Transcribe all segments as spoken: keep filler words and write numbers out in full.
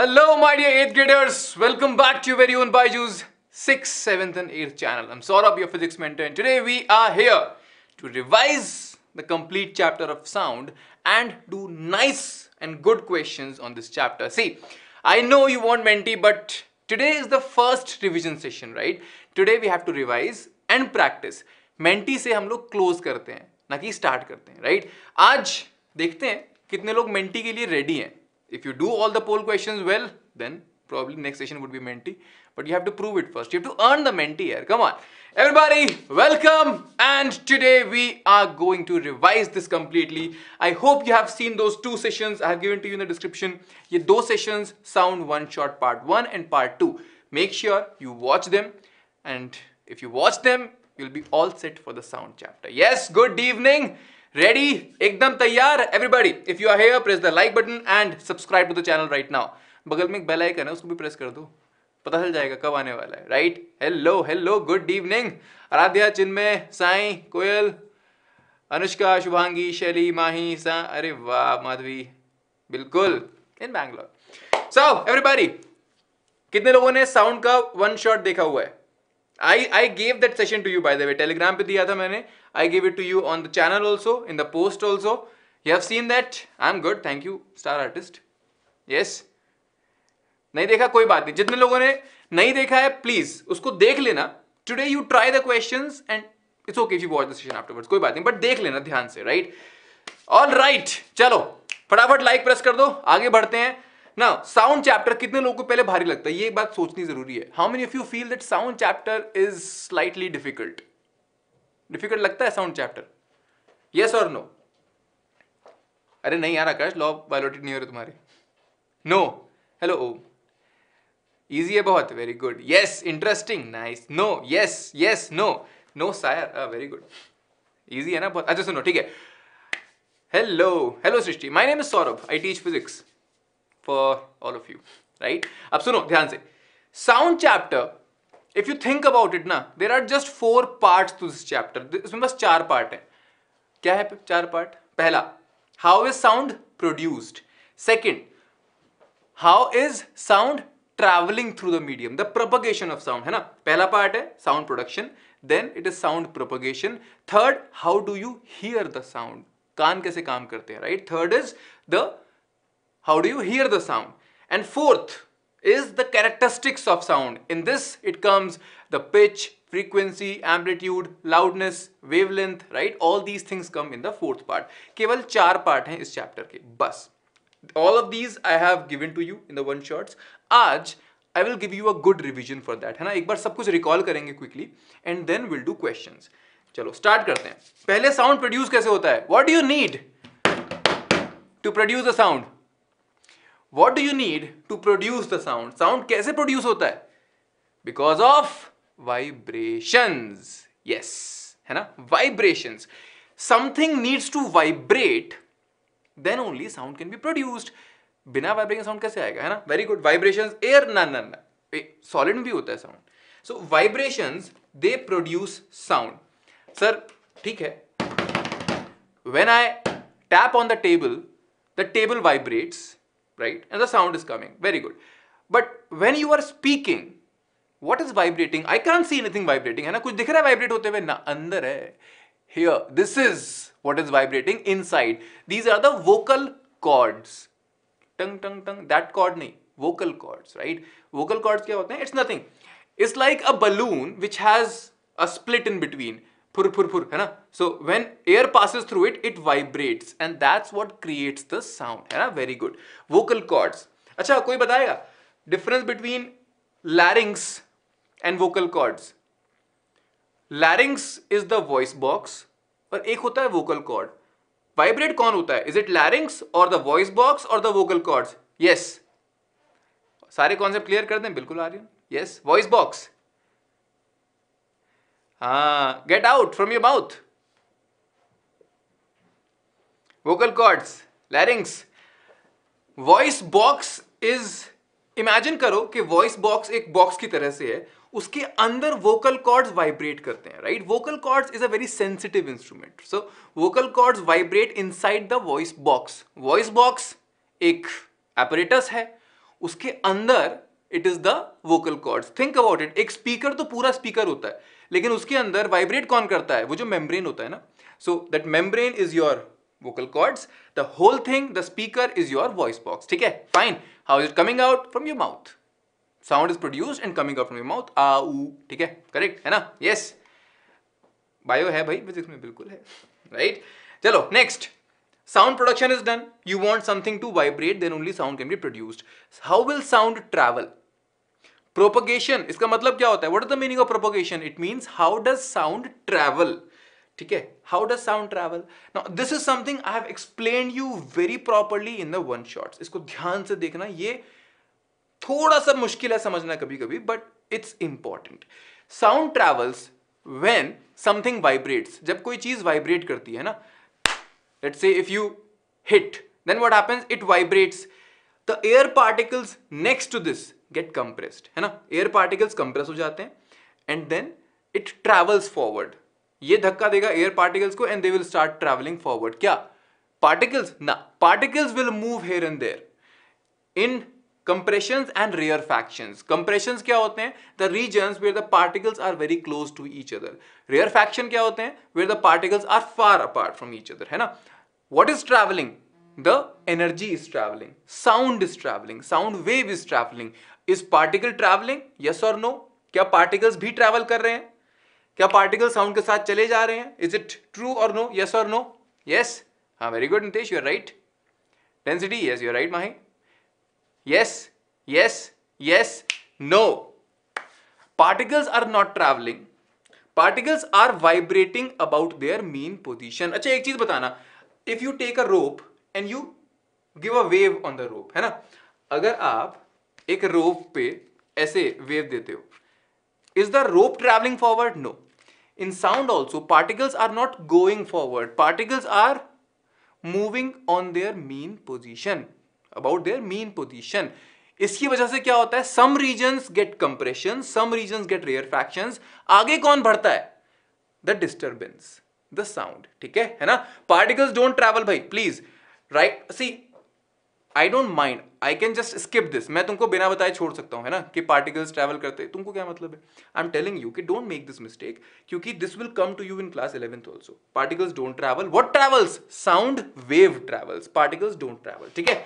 Hello my dear eighth graders, welcome back to your very own Baiju's sixth, seventh and eighth channel. I'm Saurabh, your physics mentor, and today we are here to revise the complete chapter of sound and do nice and good questions on this chapter. See, I know you want mentee, but today is the first revision session, right? Today we have to revise and practice. Mentee se hum log close karte hain, na ki start karte hain, right? Aaj dekhte hain kitne log mentee ke liye ready hain. If you do all the poll questions well, then probably next session would be mentee. But you have to prove it first. You have to earn the mentee here. Come on. Everybody, welcome. And today we are going to revise this completely. I hope you have seen those two sessions I have given to you in the description. These two sessions, sound one shot part one and part two. Make sure you watch them. And if you watch them, you'll be all set for the sound chapter. Yes, good evening. Ready? Ekdam taiyar? Everybody, if you are here, press the like button and subscribe to the channel right now. बगल में एक bell icon है, उसको भी press कर दो. पता चल जाएगा कब आने वाला है, right? Hello, hello, good evening. Aradhya, Chinmay, Sai, Koyal, Anushka, Shubhangi, Shelly, Mahi, Sai, अरे वाह माधवी, बिल्कुल in Bangalore. So everybody, कितने लोगों ने sound का one shot देखा हुआ है? I, I gave that session to you, by the way. Telegram पे दिया था मैंने. I gave it to you on the channel also, in the post also. You have seen that. I'm good. Thank you, star artist. Yes. नहीं देखा कोई बात नहीं. जितने लोगों ने नहीं देखा है, please उसको देख लेना. Today you try the questions and it's okay if you watch the session afterwards. कोई बात नहीं. But देख लेना ध्यान से, right? All right. चलो. फटाफट like press कर दो. आगे बढ़ते हैं. Now, sound chapter, कितने लोगों को पहले भारी लगता है? ये बात सोचनी जरूरी है. How many of you feel that sound chapter is slightly difficult? Difficult लगता है sound chapter? Yes or no? अरे नहीं यार आकाश, law of biology नहीं हो रही तुम्हारी. No. Hello. Oh. Easy है बहुत. Very good. Yes. Interesting. Nice. No. Yes. Yes. No. No sire. Ah, very good. Easy है ना बहुत. अच्छा सुनो, ठीक है. Hello. Hello Srishti. My name is Saurabh. I teach physics. For all of you, right? अब सुनो ध्यान से. Sound chapter, if you think about it ना, there are just four parts to this chapter. इसमें बस चार part हैं. क्या है चार part? पहला, how is sound produced? Second, how is sound traveling through the medium? The propagation of sound है ना. पहला part है sound production. Then it is sound propagation. Third, how do you hear the sound? कान कैसे काम करते हैं, right? Third is the how do you hear the sound? And fourth is the characteristics of sound. In this, it comes the pitch, frequency, amplitude, loudness, wavelength, right? All these things come in the fourth part. केवल चार part हैं इस chapter के. बस. All of these I have given to you in the one shots. आज I will give you a good revision for that. है ना? एक बार सब कुछ recall करेंगे quickly and then we'll do questions. चलो start करते हैं. पहले sound produce कैसे होता है? What do you need to produce the sound? What do you need to produce the sound? Sound कैसे produce होता है? Because of vibrations. Yes, है ना? Vibrations. Something needs to vibrate, then only sound can be produced. बिना vibration sound कैसे आएगा, है ना? Very good. Vibrations. Air ना ना ना. Solid में भी होता है sound. So vibrations they produce sound. Sir, ठीक है. When I tap on the table, the table vibrates. Right? And the sound is coming. Very good. But when you are speaking, what is vibrating? I can't see anything vibrating. है ना? कुछ दिख रहा है vibrate होते हुए? ना, अंदर है. Here, this is what is vibrating inside. These are the vocal cords. Tung, tung, tung. That cord नहीं. Vocal cords, right? Vocal cords क्या होते हैं? It's nothing. It's like a balloon which has a split in between. Phur, phur, phur. है ना? So when air passes through it, it vibrates and that's what creates the sound. है ना? Very good. Vocal cords. अच्छा कोई बताएगा difference between larynx and vocal cords. Larynx is the voice box और एक होता है vocal cord. Vibrate कौन होता है? Is it larynx or the voice box or the vocal cords? Yes. सारे concept clear कर दें बिल्कुल Aryan. Yes. Voice box. Ah, get out from your mouth. Vocal cords, larynx. Voice box is, imagine करो कि voice box एक box की तरह से है, उसके अंदर vocal cords vibrate करते हैं, right? Vocal cords is a very sensitive instrument. So, vocal cords vibrate inside the voice box. Voice box एक apparatus है, उसके अंदर it is the vocal cords. Think about it, एक स्पीकर तो पूरा speaker होता है, लेकिन उसके अंदर वाइब्रेट कौन करता है? वो जो मेम्ब्रेन होता है ना। So that membrane is your vocal cords, the whole thing, the speaker is your voice box. ठीक है, fine. How is it coming out? From your mouth. Sound is produced and coming out from your mouth. आ ऊ, ठीक है, correct है ना? Yes. Bio है भाई, इसमें बिल्कुल है, right? चलो next. Sound production is done. You want something to vibrate, then only sound can be produced. How will sound travel? Propagation. इसका मतलब क्या होता है? What is the meaning of propagation? It means how does sound travel? ठीक है, how does sound travel? Now this is something I have explained you very properly in the one shots. इसको ध्यान से देखना, ये थोड़ा सा मुश्किल है समझना कभी कभी, but it's important. Sound travels when something vibrates, जब कोई चीज वाइब्रेट करती है ना, let's say if you hit, then what happens? It vibrates. The air particles next to this get compressed, है ना, एयर पार्टिकल्स कंप्रेस हो जाते हैं and then it travels forward. ये धक्का देगा एयर पार्टिकल्स को and they will start travelling forward. क्या पार्टिकल्स? ना, particles will move here and there in compressions and rarefactions. Compressions क्या होते हैं? The regions where the particles are very close to each other. Rarefaction क्या होते हैं? Where the particles are far apart from each other, है ना। What is travelling? The energy is travelling, sound is travelling, sound wave is travelling. Is particle travelling? Yes और no? क्या particles भी travel कर रहे हैं? क्या पार्टिकल साउंड के साथ चले जा रहे हैं? इज इट ट्रू और नो? यस और नो? यस, हाँ, very good Nitesh, you are right. Density, yes, you are right Mahi. Yes, yes, yes, no. Particles are not travelling, particles are vibrating about their mean position. अच्छा एक चीज बताना, if you take a rope and you give a wave on the rope, है ना, अगर आप एक रोप पे ऐसे वेव देते हो, is the rope traveling forward? No. In sound also, particles are not going forward, particles are moving on their mean position, about their mean position. इसकी वजह से क्या होता है? Some regions get compression, some regions get rarefactions. आगे कौन बढ़ता है? The disturbance, the sound. ठीक है, है ना? Particles don't travel भाई, please. Right? See, I don't mind. I can just skip this. मैं तुमको बिना बताए छोड़ सकता हूँ, है ना, कि particles travel करते, तुमको क्या मतलब है? I'm telling you कि don't make this mistake, क्योंकि this will come to you in class eleventh also. Particles don't travel. What travels? Sound wave travels. Particles don't travel. ठीक है?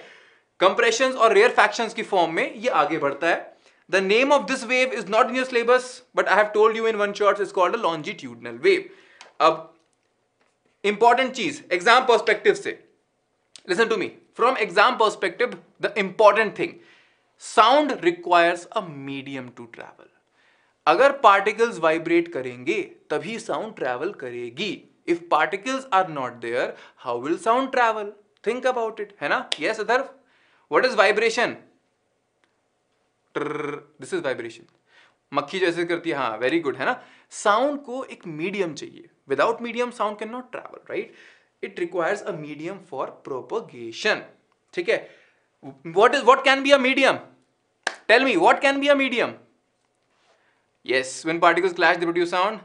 Compressions और rarefactions की form में ये आगे बढ़ता है. The name of this wave is not in your syllabus, but I have told you in one shot. It's called a longitudinal wave. अब important चीज exam perspective से, listen to me. From exam perspective, the important thing, sound requires a medium to travel. अगर particles vibrate करेंगे तभी sound travel करेगी. If particles are not there, how will sound travel? Think about it, है ना? Yes Adarv. What is vibration? Trrr, this is vibration. मक्खी जैसे करती है, हाँ, very good, है ना? Sound को एक medium चाहिए. Without medium, sound cannot travel, right? It requires a medium for propagation. ठीक है, what is what can be a medium? Tell me, what can be a medium? Yes, when particles clash, they produce sound.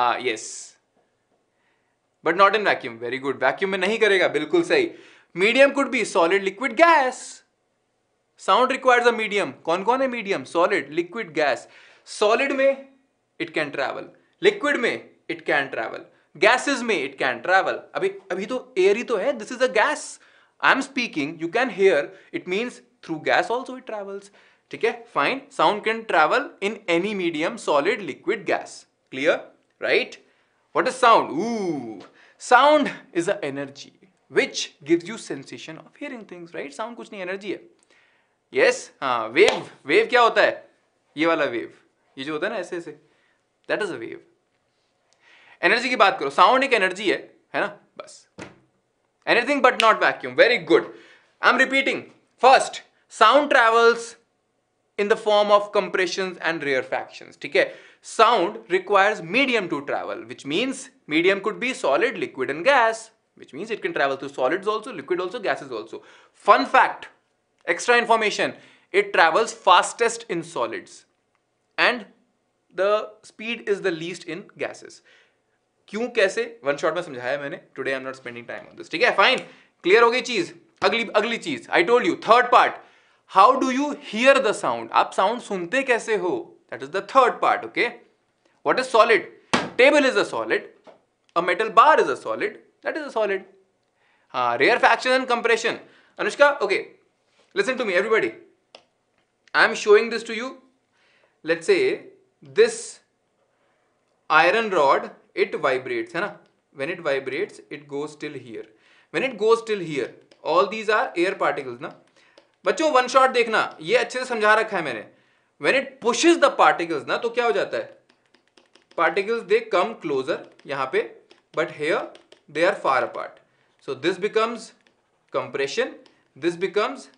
Ah, yes, but not in vacuum. Very good. Vacuum में नहीं करेगा, बिल्कुल सही. Medium could be solid, liquid, gas. Sound requires a medium. कौन कौन है medium? Solid, liquid, gas. Solid में it can travel. Liquid में it can travel. Gases में it can travel. अभी अभी तो air ही तो है. This is a gas. I am speaking. You can hear. It means through gas also it travels. ठीक है, fine. Sound can travel in any medium, solid, liquid, gas. Clear, right? What is sound? Ooh, sound is an energy which gives you sensation of hearing things, right? Sound कुछ नहीं, energy है. Yes, हाँ, wave. Wave क्या होता है? ये वाला wave. ये जो होता है ना ऐसे ऐसे. That is a wave. Energy की बात करो, साउंड एक एनर्जी है, है ना, बस. Anything but not vacuum. Very good. I am repeating. First, sound travels in the form of compression and rarefactions. ठीक है, sound requires medium to travel, which means medium could be solid, liquid and gas, which means it can travel through solids also, liquid also, gases also. Fun fact, extra information, it travels fastest in solids and the speed is the least in gases. क्यों, कैसे, one shot में समझाया मैंने. Today I am not spending time on this. ठीक है, fine, clear हो गई चीज. अगली अगली चीज I told you, third part, how do you hear the sound, आप साउंड सुनते कैसे हो, that is the third part. Okay, what is solid? Table is a solid, a metal bar is a solid, that is a solid. हाँ, rarefaction and compression. Anushka, okay, listen to me everybody, I am showing this to you. Let's say this iron rod, it vibrates, है ना? When it vibrates, it goes till here. When it goes till here, all these are air particles, ना? बच्चों one shot देखना, ये अच्छे से समझा रखा है मैंने. When it pushes the particles, ना, तो क्या हो जाता है? Particles they come closer यहाँ पे, but here they are far apart. So this becomes compression. This becomes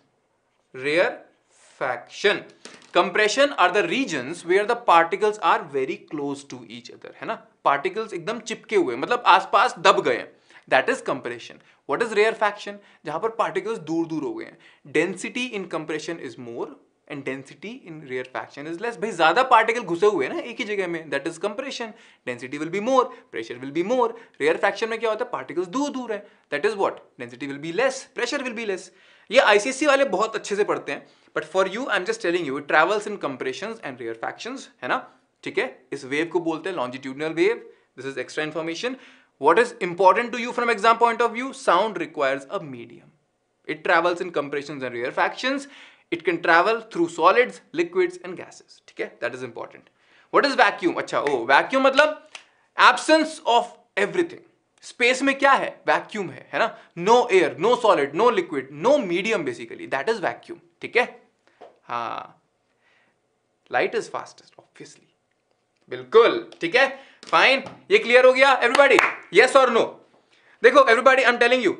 rarefaction. Compression are the regions where the particles are very close to each other, है ना? Particles एकदम चिपके हुए, मतलब आसपास दब गए हैं. That is compression. What is rarefaction? जहाँ पर particles दूर दूर हो गए हैं. Density in compression is more and density in rarefaction is less. भाई ज़्यादा particle घुसे हुए हैं ना एक ही जगह में. That is compression. Density will be more, pressure will be more. Rarefaction में क्या होता है? Particles दूर दूर हैं. That is what? Density will be less, pressure will be less. ये I C S E वाले बहुत अच्छे से पढ़ते हैं, but for you I am just telling you, travels in compressions and rarefactions, है ना? ठीक है, इस वेव को बोलते हैं longitudinal wave. This is extra information. What is important to you from exam point of view? Sound requires a medium. It travels in compressions and rarefactions. It can travel through solids, liquids and gases. ठीक है, that is important. What is vacuum? अच्छा, ओ vacuum मतलब absence of everything. Space में क्या है? Vacuum है, है ना? No air, no solid, no liquid, no medium, basically that is vacuum. ठीक है, हाँ, लाइट इज फास्टेस्ट ऑब्वियसली, बिल्कुल. ठीक है, फाइन, ये क्लियर हो गया एवरीबॉडी? यस और नो? देखो everybody, I am telling you,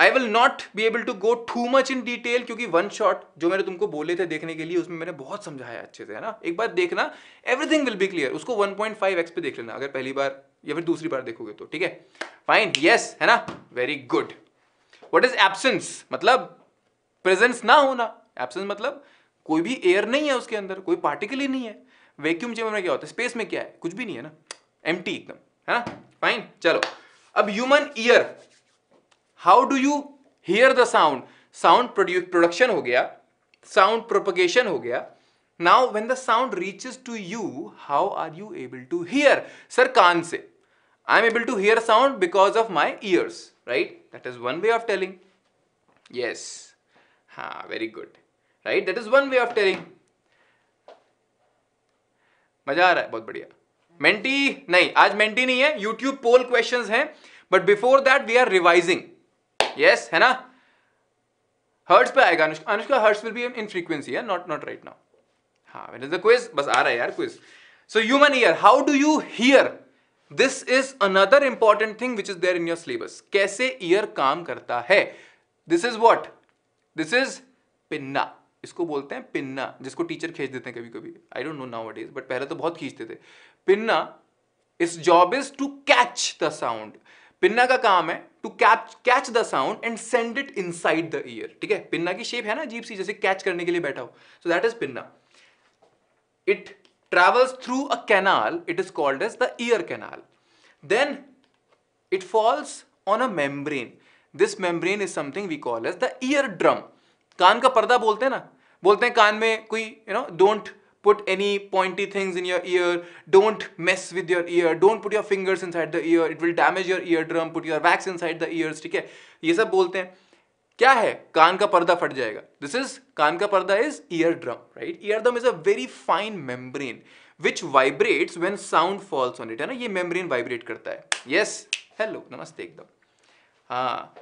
I will not be able to go too much in detail, क्योंकि वन शॉट जो मैंने तुमको बोले थे देखने के लिए, उसमें मैंने बहुत समझाया अच्छे से, है ना? एक बार देखना, एवरीथिंग विल बी क्लियर. उसको वन पॉइंट फाइव एक्स पे देख लेना अगर पहली बार या फिर दूसरी बार देखोगे तो. ठीक है, फाइन, यस, है ना? Very good. What is absence? मतलब प्रेजेंस ना होना. एब्सेंस मतलब कोई भी एयर नहीं है उसके अंदर, कोई पार्टिकल ही नहीं है. वैक्यूम चेंबर में क्या होता है? स्पेस में क्या है? कुछ भी नहीं है ना, एम्प्टी एकदम, है ना? फाइन, चलो अब human ear, how do you hear the sound? Sound production हो गया, साउंड प्रोपगेशन हो गया. Now when the sound reaches to you, how are you able to hear? Sir कान से. I am able to hear sound because of my ears, right? That is one way of telling. Yes, ha, very good, right? That is one way of telling. मजा आ रहा है, बहुत बढ़िया. Mentee नहीं, आज मेंटी नहीं है, YouTube poll questions हैं, but before that we are revising. Yes, है ना? Hertz पे आएगा Anushka. Anushka, hertz will be in frequency, yeah? Not not right now. हाँ, when is the quiz? बस आ रहा है यार quiz. So human ear, how do you hear? This is another important thing which is there in your syllabus. कैसे year काम करता है? This is what? This is pinna. इसको बोलते हैं पिन्ना, जिसको टीचर खींच देते हैं कभी कभी. I don't know nowadays, but पहले तो बहुत खींचते थे. Pinna, its job is to catch the sound. Pinna का काम है to catch catch the sound and send it inside the ear. ठीक है, पिन्ना की शेप है ना अजीब सी, जैसे catch करने के लिए बैठा हो. So that is pinna. It travels through a canal, it is called as the ear canal. Then it falls on a membrane. This membrane is something we call as the eardrum. कान का पर्दा बोलते हैं ना, बोलते हैं कान में कोई, you know, don't put any pointy things in your ear, don't mess with your ear, don't put your fingers inside the ear, it will damage your eardrum, put your wax inside the ears. ठीक है, ये सब बोलते हैं. क्या है? कान का पर्दा फट जाएगा. दिस इज, कान का पर्दा is ear drum, right? Ear drum is a very fine membrane which vibrates when sound falls on it, है ना? ये मेम्ब्रेन वाइब्रेट करता है. यस, हेलो, नमस्ते एकदम. हाँ,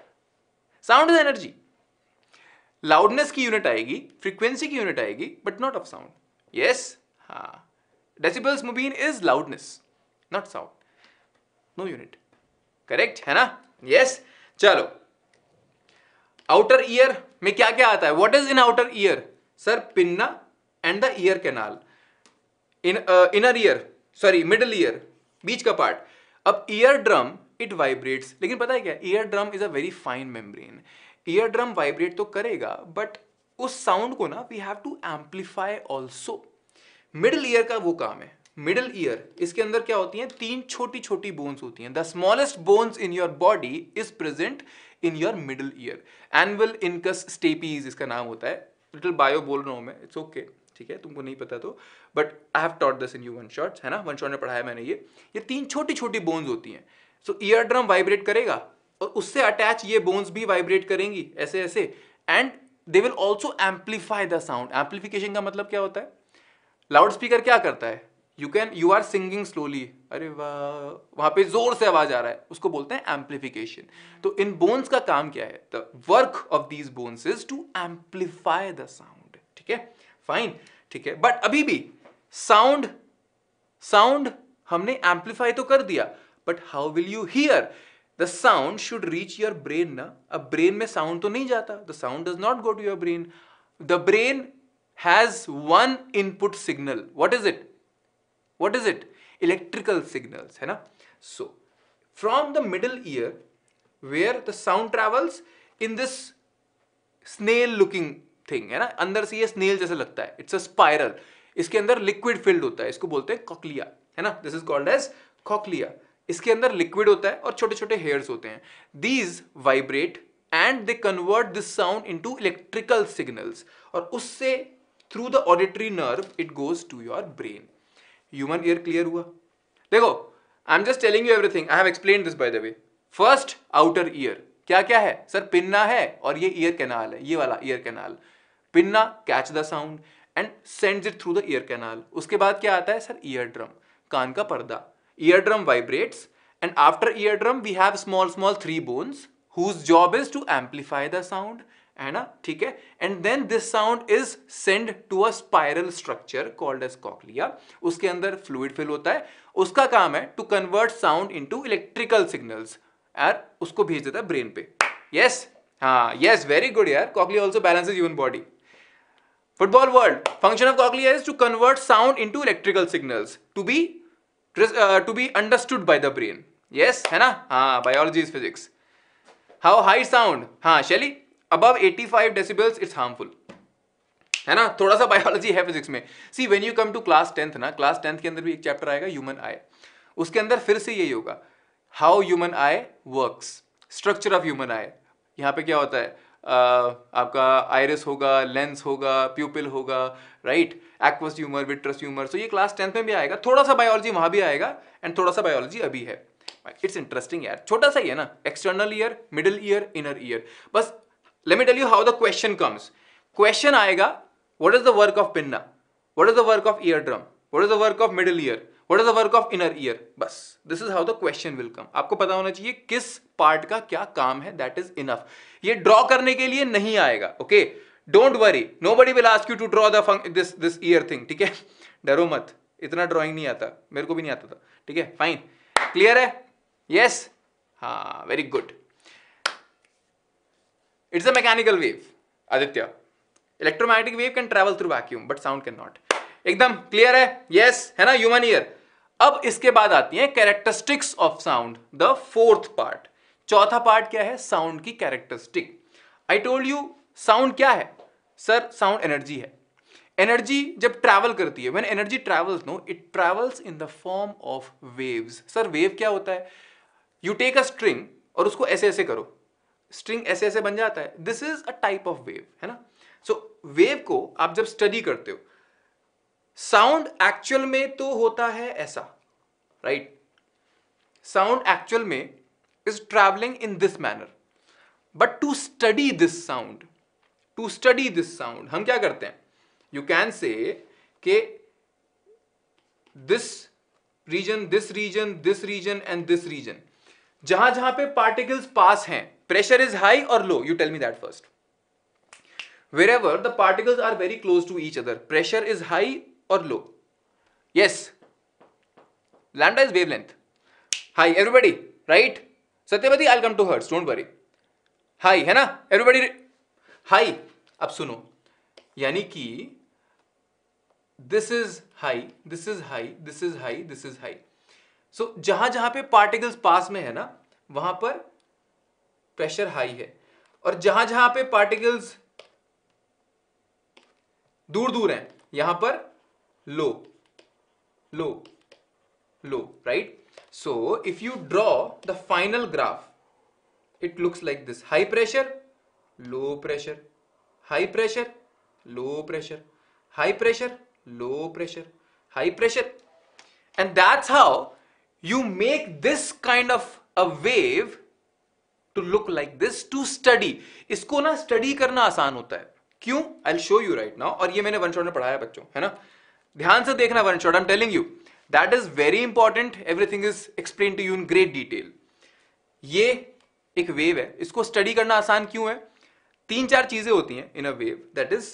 साउंड इज एनर्जी. लाउडनेस की यूनिट आएगी, फ्रीक्वेंसी की यूनिट आएगी, but not of sound. Yes, हाँ, decibels Mubeen is loudness, not sound, no unit, correct, है ना? Yes yes. चलो, आउटर ईयर में क्या क्या आता है? What is in outer ear? Sir pinna and the ear canal. In inner ear, sorry middle ear, बीच का पार्ट. अब ईयर ड्रम इट वाइब्रेट्स, लेकिन पता है क्या? Ear drum is a very fine membrane. Ear drum vibrate तो करेगा, but उस साउंड को ना we have to amplify also. Middle ear का वो काम है, मिडल ईयर, इसके अंदर क्या होती हैं? तीन छोटी छोटी बोन्स होती हैं. The smallest bones in your body is present in your middle ear. Anvil incus stapes इसका नाम होता है. लिटिल बायो बोल रहा हूँ मैं, इट्स ओके, ठीक है, तुमको नहीं पता तो, but I have taught this in you one shot, है ना, वन शॉट में पढ़ाया मैंने. ये ये तीन छोटी छोटी बोन्स होती हैं. सो ईयर ड्रम वाइब्रेट करेगा और उससे अटैच ये बोन्स भी वाइब्रेट करेंगी ऐसे ऐसे, and they will also amplify the sound. Amplification का मतलब क्या होता है? लाउड स्पीकर क्या करता है? You can you are singing slowly, अरे वाह, वहाँ पे जोर से आवाज आ रहा है, उसको बोलते हैं एम्पलीफिकेशन. तो इन बोन्स का काम क्या है? The work of these bones is to amplify the sound. ठीक है, फाइन, ठीक है, बट अभी भी साउंड साउंड हमने एम्पलीफाई तो कर दिया, but how will you hear? The sound should reach your brain ना. अब ब्रेन में साउंड तो नहीं जाता, the sound does not go to your brain. The brain has one input signal. What is it? What is it? Electrical signals, है ना? So, from the middle ear, where the sound travels in this snail-looking thing, है ना? अंदर से ये snail जैसा लगता है. It's a spiral. इसके अंदर liquid filled होता है. इसको बोलते हैं cochlea, है ना? This is called as cochlea. इसके अंदर liquid होता है और छोटे-छोटे hairs होते हैं. These vibrate and they convert this sound into electrical signals. और उससे through the auditory nerve it goes to your brain. Human ear clear हुआ? देखो, I am just telling you everything, I have explain this by the way. First outer ear क्या क्या है sir? Pinna है और ये ईयर कैनाल है, ये वाला ear canal. Pinna catch the sound and sends it through the ear canal. उसके बाद क्या आता है सर? ईयर ड्रम, कान का पर्दा. Ear drum vibrates and after ear drum we have small small three bones whose job is to amplify the sound, है ना, ठीक है. And then this sound is send to a spiral structure called as cochlea. उसके अंदर fluid fill होता है, उसका काम है to convert sound into electrical signals और उसको भेज देता है ब्रेन पे. यस, हाँ, यस, वेरी गुड यार. Cochlea also balances human body. Football world, function of cochlea is to convert sound into electrical signals to be to be understood by the brain. Yes, है ना, हाँ, biology is physics. How high sound, हाँ Shaily, above eighty-five decibels it's harmful, है ना. थोड़ा सा biology है physics में. See when you come to class tenth ना, क्लास टेंथ के अंदर भी एक चैप्टर आएगा ह्यूमन आई. उसके अंदर फिर से यही होगा, how human eye works, structure of human eye. यहाँ पे क्या होता है? uh, आपका आयरिस होगा, लेंस होगा, प्यूपिल होगा, right, aqueous humour, vitreous humour. So ये क्लास टेंथ में भी आएगा, थोड़ा सा बायोलॉजी वहाँ भी आएगा एंड थोड़ा सा बायोलॉजी अभी है. इट्स इंटरेस्टिंग यार, छोटा सा ही है ना. External ear, middle ear, inner ear. बस let me tell you how the question comes. Question आएगा, what is the work of pinna, what is the work of eardrum, what is the work of middle ear, what is the work of inner ear. बस this is how the question will come. आपको पता होना चाहिए किस part का क्या काम है, that is enough. ये draw करने के लिए नहीं आएगा, okay, don't worry, nobody will ask you to draw the this this ear thing, ठीक है, डरो मत, इतना drawing नहीं आता, मेरे को भी नहीं आता था, ठीक है, fine, clear है? yes, हाँ, very good. It's a mechanical wave, Aditya. Electromagnetic wave can travel through vacuum, but sound cannot. एकदम clear है? Yes, है ना, human ear. अब इसके बाद आती है characteristics of sound, the fourth part. चौथा part क्या है? Sound की characteristic. I told you, sound क्या है? Sir, sound energy है. Energy जब travel करती है, when energy travels, no, it travels in the form of waves. Sir, wave क्या होता है? You take a string और उसको ऐसे ऐसे करो, स्ट्रिंग ऐसे ऐसे बन जाता है. This is a type of wave, है ना. सो so, वेव को आप जब स्टडी करते हो, साउंड एक्चुअल में तो होता है ऐसा, राइट. साउंड एक्चुअल में is travelling in this manner, but to study this sound to study this sound हम क्या करते हैं? यू कैन से के this region this region this region and this region, जहां जहां पे पार्टिकल्स पास हैं, pressure is high or low, you tell me that first. Wherever the particles are very close to each other, pressure is high or low. Yes, lambda is wavelength. Hi everybody, right? Satyabati, I'll come to hertz, don't worry. Hi, है ना, everybody hi. अब सुनो, यानी कि this is high, this is high, this is high, this is high. So जहां जहां पे particles पास में है ना, वहां पर प्रेशर हाई है, और जहां जहां पे पार्टिकल्स दूर दूर हैं, यहां पर लो लो low, right? So if you draw the final graph, it looks like this: high pressure, low pressure, high pressure, low pressure, high pressure, low pressure, high pressure. And that's how you make this kind of a wave to look like this, to study. इसको ना study करना आसान होता है. क्यों? I'll show you right now. और ये मैंने one shot में पढ़ाया बच्चों, है ना? ध्यान से देखना one shot. I'm telling you, that is very important. Everything is explained to you in great detail. ये एक wave है. इसको study करना आसान क्यों है? तीन चार चीजें होती हैं in a wave. That is,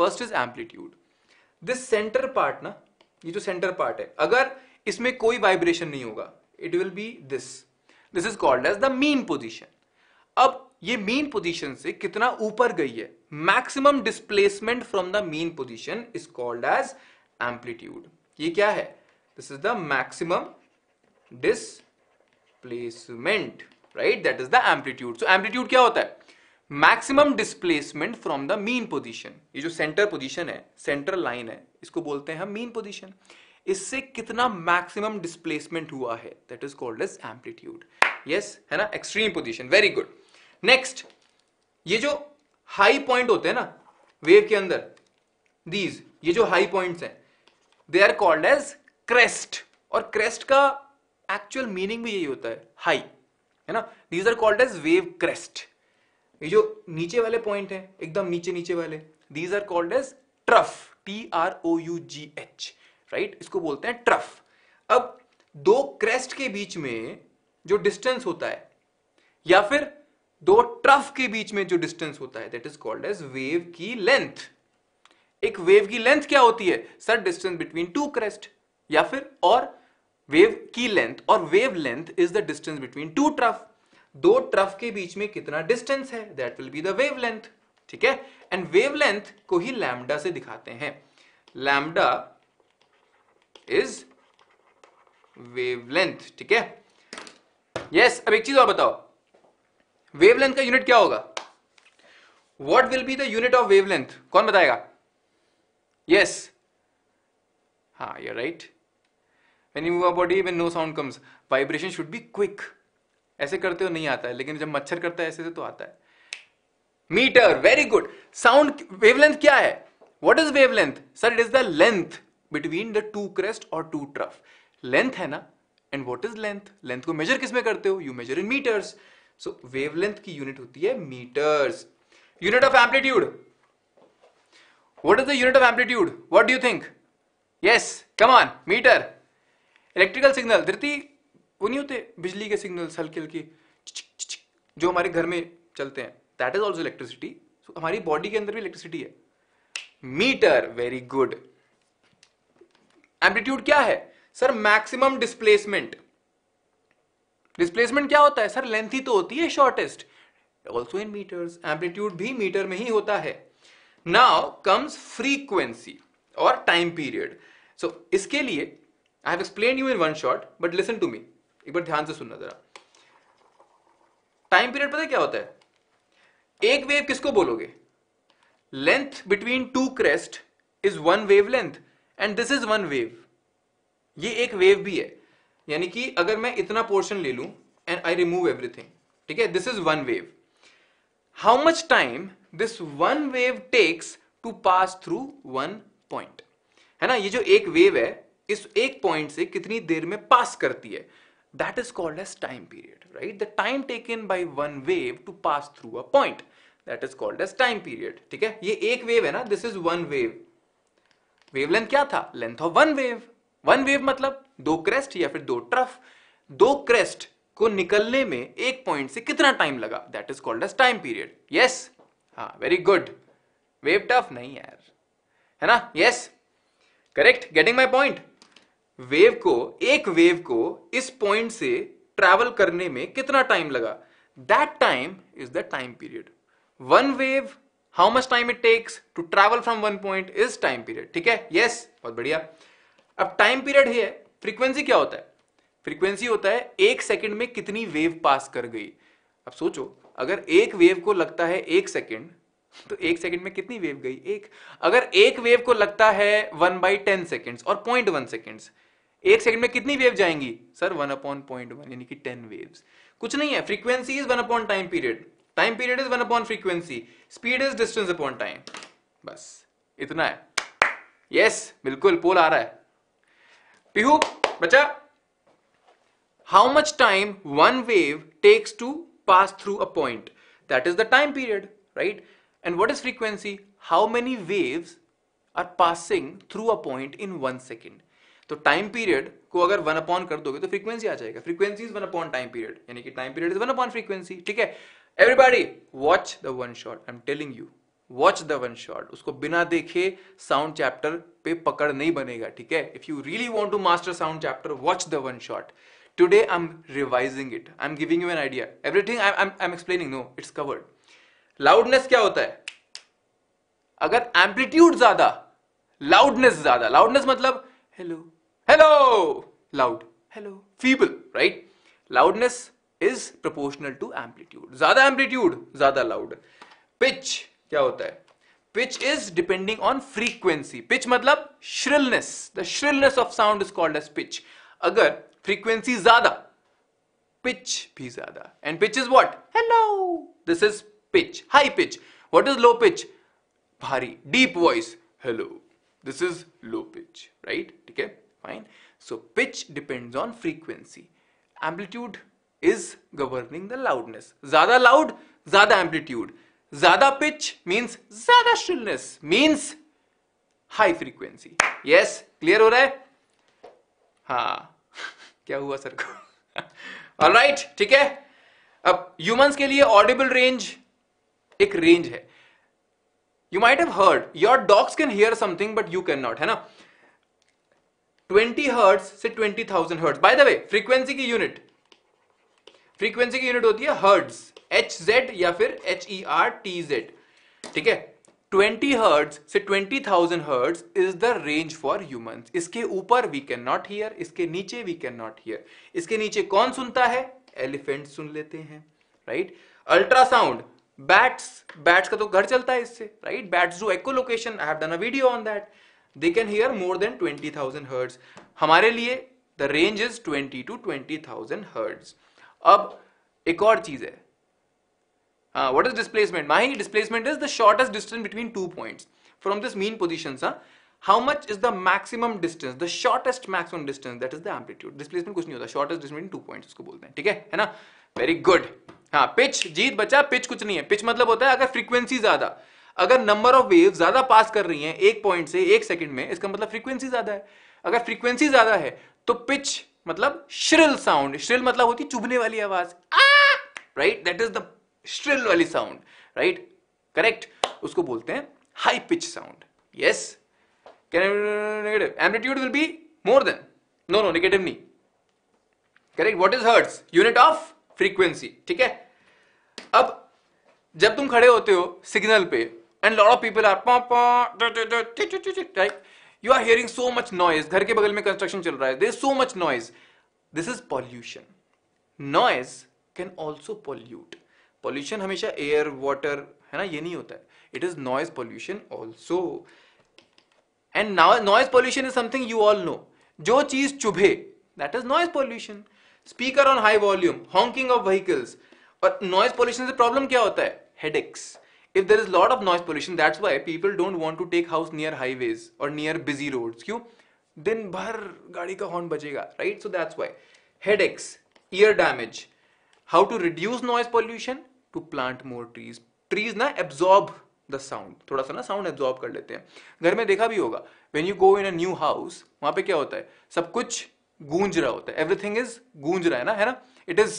first is amplitude. This center part ना, ये जो center part है, अगर इसमें कोई vibration नहीं होगा, it will be this. This is called as the mean position. अब ये mean position से कितना ऊपर गई है? Maximum displacement from the mean position is called as amplitude. ये क्या है? This is the maximum displacement, right? That is the amplitude. So amplitude क्या होता है? Maximum displacement from the mean position. ये जो center position है, center line है, इसको बोलते हैं हम mean position. इससे कितना maximum displacement हुआ है? That is called as amplitude. Yes, है ना? Extreme position. Very good. Next, ये जो high point होते हैं ना wave के अंदर, these ये जो high points हैं, they are called as crest. और crest का actual meaning भी यही होता है, high, है ना? These are called as wave crest. ये जो नीचे वाले point हैं, एकदम नीचे नीचे वाले, these are called as trough, T R O U G H, right? इसको बोलते हैं trough. अब दो crest के बीच में जो distance होता है, या फिर दो ट्रफ के बीच में जो डिस्टेंस होता है, that is called as wave की length. एक wave की length क्या होती है? Sir, distance between two crest. या फिर और wave की length और wave length is the distance between two trough. दो ट्रफ के बीच में कितना distance है? That will be the wavelength. ठीक है? And wavelength को ही lambda से दिखाते हैं. Lambda is wavelength. ठीक है? Yes. अब एक चीज और बताओ. वेवलेंथ का यूनिट क्या होगा? What will be the unit of wavelength? कौन बताएगा? Yes. हाँ, you're right. When you move your body, when no sound comes, vibration should be quick. ऐसे करते हो नहीं आता है, लेकिन जब मच्छर करता है ऐसे से तो आता है. Meter, very good. Sound wavelength क्या है? What is wavelength? Sir, it is the length between the two crest or two trough. Length है ना? And what is length? Length को measure किसमें करते हो? You measure in meters. So wavelength की unit होती है meters. Unit of amplitude. What is the unit of amplitude? What do you think? Yes, come on, meter. Electrical signal. धरती वो नहीं होते बिजली के signals हल्के हल्के जो हमारे घर में चलते हैं. That is also electricity. So हमारी body के अंदर भी electricity है. Meter, very good. Amplitude क्या है? Sir, maximum displacement. डिस्प्लेसमेंट क्या होता है? सर लेंथ ही तो होती है shortest. Also in metres. Amplitude भी मीटर में ही होता है. नाउ कम्स फ्रीक्वेंसी और टाइम पीरियड. सो इसके लिए I have explain you in one shot, but listen to me. एक बार ध्यान से सुनना जरा. टाइम पीरियड पता है क्या होता है? एक वेव किसको बोलोगे? Length between two crest is one wave length and this is one wave. ये एक वेव भी है, यानी कि अगर मैं इतना पोर्शन ले लूं एंड आई रिमूव एवरीथिंग, ठीक है, this is one wave. How much time this one wave takes to pass through one point, है ना? ये जो एक वेव है, इस एक पॉइंट से कितनी देर में पास करती है, that is called as time period, right? The time taken by one wave to pass through a point, that is called as time period. ठीक है, ये एक वेव है ना, this is one wave. Wavelength क्या था? Length of one wave. One wave मतलब दो क्रेस्ट या फिर दो ट्रफ. दो क्रेस्ट को निकलने में एक पॉइंट से कितना टाइम लगा, that is called as time period. Yes, हाँ, वेरी गुड. वेव टफ नहीं यार, है ना? Yes, correct. Getting my point. Wave को, एक वेव को इस पॉइंट से ट्रैवल करने में कितना टाइम लगा, that time is the time period. One wave, how much time it takes to travel from one point is time period. ठीक है, यस, बहुत बढ़िया. अब टाइम पीरियड है. फ्रीक्वेंसी क्या होता है? फ्रीक्वेंसी होता है एक सेकंड में कितनी वेव पास कर गई. अब सोचो, अगर एक वेव को लगता है एक सेकंड, तो एक सेकंड में कितनी वेव गई? एक. अगर एक वेव को लगता है वन बाई टेन सेकेंड्स और पॉइंट वन सेकेंड्स, एक सेकंड में कितनी वेव जाएंगी sir? One upon point one यानी कि टेन वेव्स। कुछ नहीं है, frequency is one upon time period, time period is one upon frequency, speed is distance upon time, बस इतना है। यस yes, बिल्कुल पोल आ रहा है। पीहू बच्चा, how much time one wave takes to pass through a point, that is the time period, right? And what is frequency? How many waves are passing through a point in one second. तो time period को अगर one upon कर दोगे तो frequency आ जाएगा, frequency is one upon time period यानी कि time period is one upon frequency. ठीक है everybody, watch the one shot, I am telling you watch the one shot. उसको बिना देखे साउंड चैप्टर पे पकड़ नहीं बनेगा, ठीक है? If you really want to master sound chapter, watch the one shot. Today I am revising it, I am giving you an idea, everything I am I am explaining, no it's covered. Loudness क्या होता है? अगर amplitude ज्यादा, loudness ज्यादा, loudness मतलब hello hello loud, hello feeble, right? Loudness is proportional to amplitude, ज्यादा amplitude ज्यादा loud. Pitch क्या होता है? Pitch is depending on frequency, pitch मतलब shrillness, the shrillness of sound is called as pitch. अगर frequency ज्यादा, pitch भी ज्यादा, and pitch is what? Hello, this is pitch, high pitch. What is low pitch? भारी, deep voice, hello, this is low pitch, right? ठीक है fine. So pitch depends on frequency, amplitude is governing the loudness, ज्यादा loud ज्यादा amplitude, ज्यादा pitch means ज्यादा shrillness means high frequency. Yes, clear हो रहा है? हाँ क्या हुआ सर को? ऑलराइट ठीक है। अब ह्यूमंस के लिए ऑडिबल रेंज एक रेंज है। You might have heard your dogs can hear something but you can not, है ना? ट्वेंटी हर्ट्स से twenty thousand hertz, by the way frequency की यूनिट, फ्रीक्वेंसी की यूनिट होती है हर्ट्स, एच जेड या फिर H E R T Z, ठीक है? ट्वेंटी हर्ट्स से twenty thousand hertz is the range for humans. इसके ऊपर वी कैन नॉट हियर, इसके नीचे वी कैन नॉट हियर। इसके नीचे कौन सुनता है? एलिफेंट सुन लेते हैं, राइट? अल्ट्रासाउंड, बैट्स, बैट्स का तो घर चलता है इससे, right? Bats do echo location, I have done a video on that, they can hear more than twenty thousand hertz. हमारे लिए the range is twenty to twenty thousand hertz. अब एक और चीज है, Uh, what is displacement? Mahi, displacement is the shortest distance between two points. From this mean positions, huh? How much is the maximum distance? The shortest maximum distance, that is the amplitude. Displacement कुछ नहीं होता, shortest distance between two points उसको बोलते हैं, ठीक है, है ना? Very good. हाँ, pitch, जीत बच्चा, pitch कुछ नहीं है। Pitch मतलब होता है अगर frequency ज्यादा, अगर number of waves ज्यादा पास कर रही हैं एक point से एक second में, इसका मतलब frequency ज्यादा है। अगर frequency ज्यादा है तो pitch मतलब shrill sound, shrill मतलब होती चुभने वाली आवाज, right? That is the shrill वाली साउंड, राइट? करेक्ट, उसको बोलते हैं high pitch sound. Yes, negative amplitude will be more than, no no negative नहीं, correct? What is hertz? Unit of frequency, ठीक है? अब जब तुम खड़े होते हो सिग्नल पे and lot of people are पॉ पॉ, you are hearing so much noise, घर के बगल में कंस्ट्रक्शन चल रहा है, there is so much noise, this is pollution. Noise can also pollute, pollution हमेशा एयर वाटर, है ना, ये नहीं होता है, it is noise pollution also. And now noise pollution is something you all know, जो चीज चुभे that is noise pollution. Speaker on high volume, honking of vehicles, और नॉइज पॉल्यूशन से प्रॉब्लम क्या होता है? Headaches. If there is lot of noise pollution, that's why people don't want to take house near highways और near busy roads. क्यों? दिन भर गाड़ी का हॉर्न बजेगा, right? So that's why headaches, ear damage. How to reduce noise pollution? To plant more trees. Trees ना absorb the sound, थोड़ा सा ना sound absorb कर लेते हैं। घर में देखा भी होगा, when you go in a new house, वहाँ पे क्या होता है? सब कुछ गूंज रहा होता है, everything is गूंज रहा है ना, है ना? It is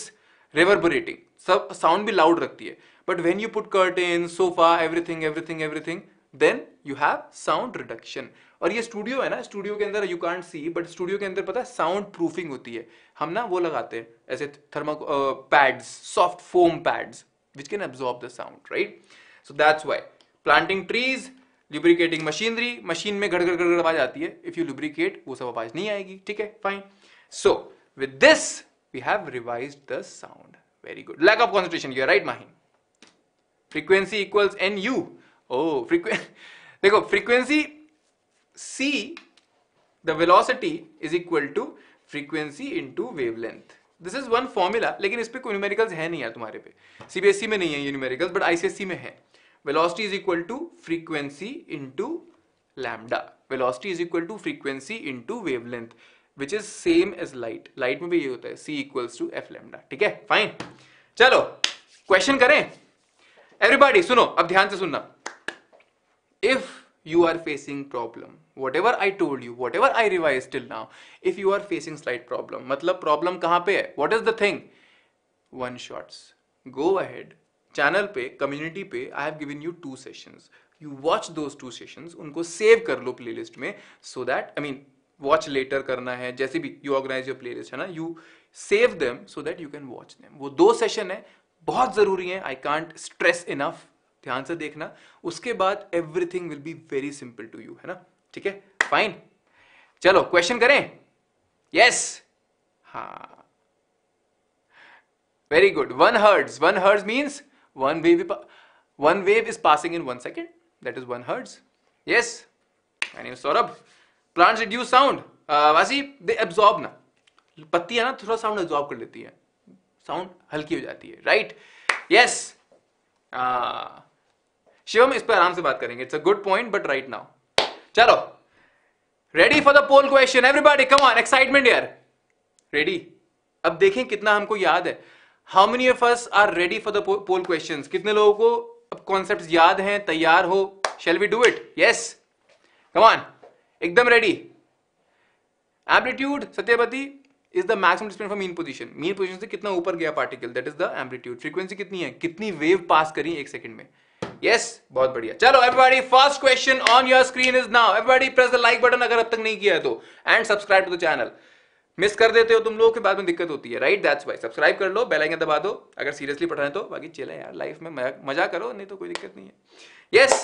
reverberating, सब sound भी loud रखती है। But when you put curtain, sofa, everything, everything, everything, then you have sound reduction। और ये studio है ना, studio के अंदर you can't see, but studio के अंदर पता है sound proofing होती है। हम ना वो लगाते हैं ऐसे thermocol pads, soft foam pads, which can absorb the sound, right? So that's why planting trees, lubricating machinery, machine में गड़गड़ गड़गड़ आवाज आती है, if you lubricate वो सब आवाज नहीं आएगी, ठीक है fine? So with this we have revised the sound, very good. Lack of concentration, you are right Mahi. Frequency equals nu. Oh, frequency, देखो frequency c the velocity is equal to frequency into wavelength. This is one formula, लेकिन इस पे कोई numericals है नहीं यार तुम्हारे पे. C B S E में नहीं है ये numericals, but I C S E में है. Velocity is equal to frequency into lambda. Velocity is equal to frequency into wavelength, which is same as light. Light में भी ये होता है. C equals to f lambda. ठीक है? Fine. चलो, question करें. Everybody, सुनो. अब ध्यान से सुनना. If you are facing problem, whatever I told you, whatever I revised till now, if you are facing slight problem, मतलब problem कहाँ पे है? What is the thing? One shots. Go ahead. Channel पे, community पे, I have given you two sessions. You watch those two sessions. उनको save कर लो playlist में, so that I mean watch later करना है. जैसे भी you organize your playlist है ना, you save them so that you can watch them. वो दो session है, बहुत ज़रूरी है. I can't stress enough. ध्यान से देखना. उसके बाद everything will be very simple to you, है ना? ठीक है? Fine. चलो question करें. Yes. हाँ. Very good. One hertz. One hertz means one wave. One wave is passing in one second. That is one hertz. Yes. My name is Saurabh. Plants reduce sound. Uh, Vasi, they absorb ना. पत्तियाँ ना थोड़ा sound absorb कर लेती हैं. Sound हल्की हो जाती है. Right? Yes. Ah. शिवम इस पर आराम से बात करेंगे. It's a good point, but right now. चलो, ready for the poll question, everybody, come on, excitement here. Ready? अब देखें कितना हमको याद है. How many of us are ready for the poll questions? कितने लोगों को अब concepts याद हैं, तैयार हो? Shall we do it? Yes. Come on, एकदम ready. Amplitude, Satyavati, is the maximum displacement for mean position. Mean position से कितना ऊपर गया particle? That is the amplitude. Frequency कितनी है? कितनी wave pass करी एक सेकंड में? Yes, बहुत बढ़िया. चलो everybody, first question on your screen is now. Everybody press the like button अगर अब तक नहीं किया है तो, and subscribe to the channel. Miss कर देते हो तुम लोगों के बाद में दिक्कत होती है, right? That's why subscribe कर लो, बेल आइकन दबा दो. अगर seriously पढ़ना है तो, बाकी चले यार लाइफ में मजा करो, नहीं तो कोई दिक्कत नहीं है. Yes,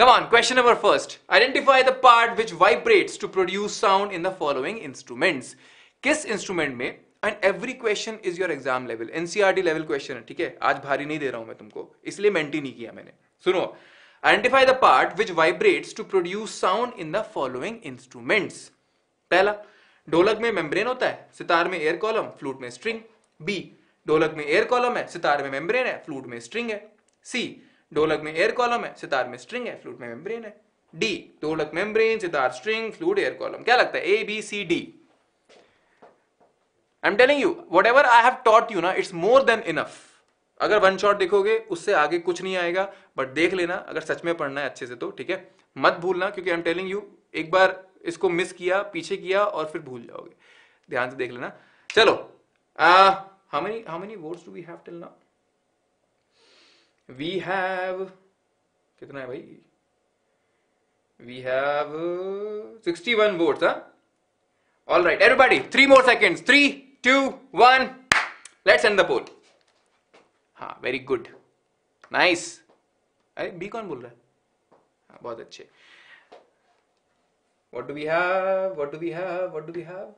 come on. Question number first. Identify the part which vibrates to produce sound in the following instruments. किस instrument में? And every question is your exam level, N C R T level question है, ठीक है? आज भारी नहीं दे रहा हूँ मैं तुमको, इसलिए मेंटी नहीं किया मैंने. सुनो, identify the part which vibrates to produce sound in the following instruments. पहला, ढोलक में membrane होता है, सितार में air column, flute में string. B, ढोलक में air column है, सितार में membrane है, flute में string है. C, ढोलक में air column है, सितार में string है, flute में membrane है. D, ढोलक membrane, sitar string, flute air column. क्या लगता है? A, B, C, D. I'm telling you, whatever I have taught you ना, it's more than enough. अगर वन शॉट देखोगे उससे आगे कुछ नहीं आएगा, बट देख लेना अगर सच में पढ़ना है अच्छे से तो, ठीक है? मत भूलना, क्योंकि I'm telling you, एक बार इसको मिस किया, पीछे किया और फिर भूल जाओगे. ध्यान से देख लेना. चलो, uh, how many how many votes do we have till now? We have कितना है भाई? We have uh, sixty-one votes, huh? All right, everybody, three more seconds. Three. Two, one. Let's end the poll. हाँ, very good, nice. अरे B कौन बोल रहा है? हाँ, बहुत अच्छे. What do we have? What do we have? What do we have?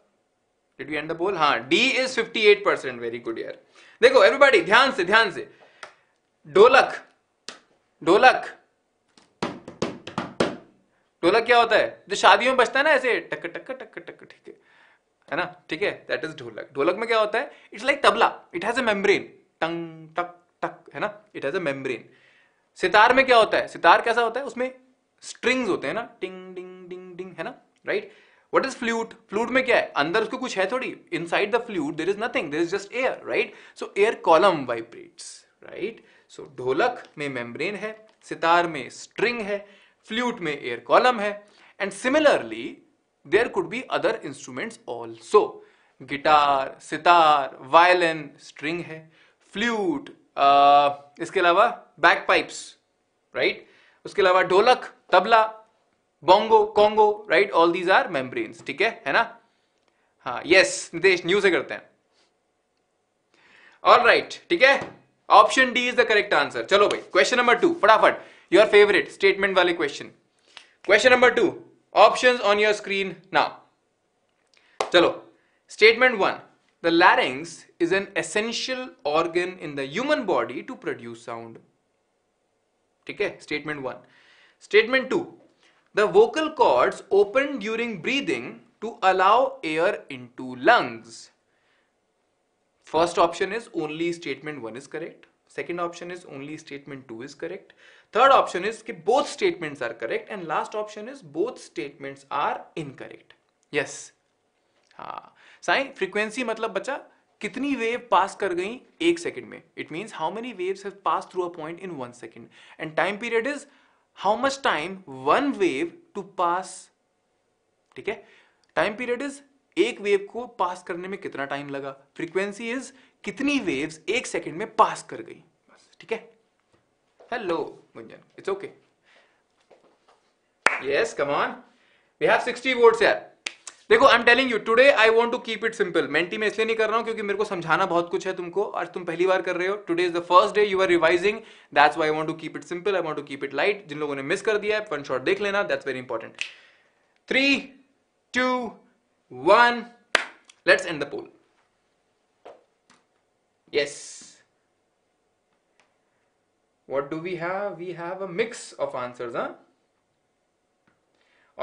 Did we end the poll? हाँ, D is fifty-eight percent. Very good यार. देखो everybody, ध्यान से ध्यान से. ढोलक, ढोलक, ढोलक क्या होता है? जो शादियों में बजता है ना ऐसे टक टक टक टक, ठीक है? है ना? ठीक है? That is ढोलक. ढोलक में क्या होता है? It's like tabla. It has a membrane. टंग टक टक, है ना? It has a membrane. Sitar में क्या होता है? सितार कैसा होता है? उसमें strings होते हैं ना? Ting ding ding ding, है ना? Right? What is flute? Flute में क्या है? अंदर उसको कुछ है थोड़ी. Inside the flute there is nothing. There is just air, right? So air column vibrates, right? So ढोलक में membrane है, सितार में string है, flute में air column है, and similarly there could be other instruments also. Guitar, sitar, violin, string है, flute, uh, इसके अलावा bagpipes, right? उसके अलावा dholak, tabla, bongo, congo, right? All these are membranes, ठीक है? है ना? हाँ, yes, नितेश न्यू से करते हैं. All right, ठीक है? Option D is the correct answer. चलो भाई, question number two, फटाफट. Your favorite statement वाले question. Question number two. Options on your screen now. चलो. Statement one. The larynx is an essential organ in the human body to produce sound. ठीक है? Statement one. Statement two. The vocal cords open during breathing to allow air into lungs. First option is only statement one is correct. Second option is only statement two is correct. Third option is that both statements are correct. And last option is both statements are incorrect. Yes. हाँ. Sai, frequency मतलब बच्चा कितनी wave pass कर गई एक second में. It means how many waves have passed through a point in one second. And time period is how much time one wave to pass. ठीक है? Time period is एक wave को pass करने में कितना time लगा. Frequency is कितनी waves एक second में pass कर गई. ठीक है? Hello, Gunjan. It's okay. Yes, come on. We have sixty votes here. देखो, I'm telling you, today I want to keep it simple. Menti में इसलिए नहीं कर रहा हूँ क्योंकि मेरे को समझाना बहुत कुछ है तुमको और तुम पहली बार कर रहे हो. Today is the first day you are revising. That's why I want to keep it simple. I want to keep it light. जिन लोगों ने miss कर दिया है, one shot देख लेना. That's very important. Three, two, one. Let's end the poll. Yes. What do we have? We have a mix of answers, huh?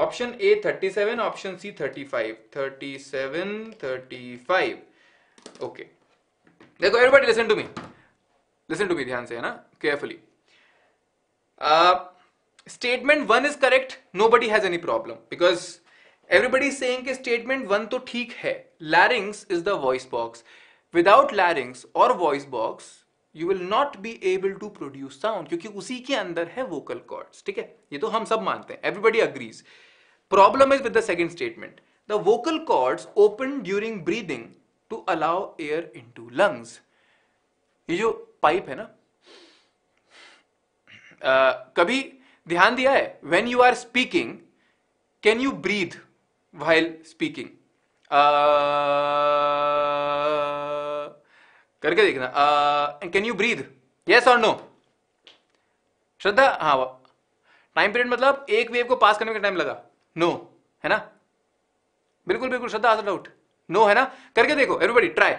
Option A thirty-seven, option C thirty-five. thirty-seven, thirty-five. Okay. Now everybody listen to me. Listen to me, dhyan se, na? Carefully. Uh, statement one is correct. Nobody has any problem because everybody is saying that statement one to theek hai. Larynx is the voice box. Without larynx or voice box, you will not be able to produce sound क्योंकि उसी के अंदर है vocal cords. ठीक है, ये तो हम सब मानते हैं. Everybody agrees. Problem is with the second statement. The vocal cords open during breathing to allow air into lungs. ये जो pipe है ना, uh, कभी ध्यान दिया है? When you are speaking, can you breathe while speaking? Uh, करके देखना. Can you breathe? यस और नो? श्रद्धा, हाँ. टाइम पीरियड मतलब एक वेव को पास करने में टाइम लगा. नो no, है ना? बिल्कुल बिल्कुल श्रद्धा, आंसर डाउट नो है ना? करके देखो everybody, try.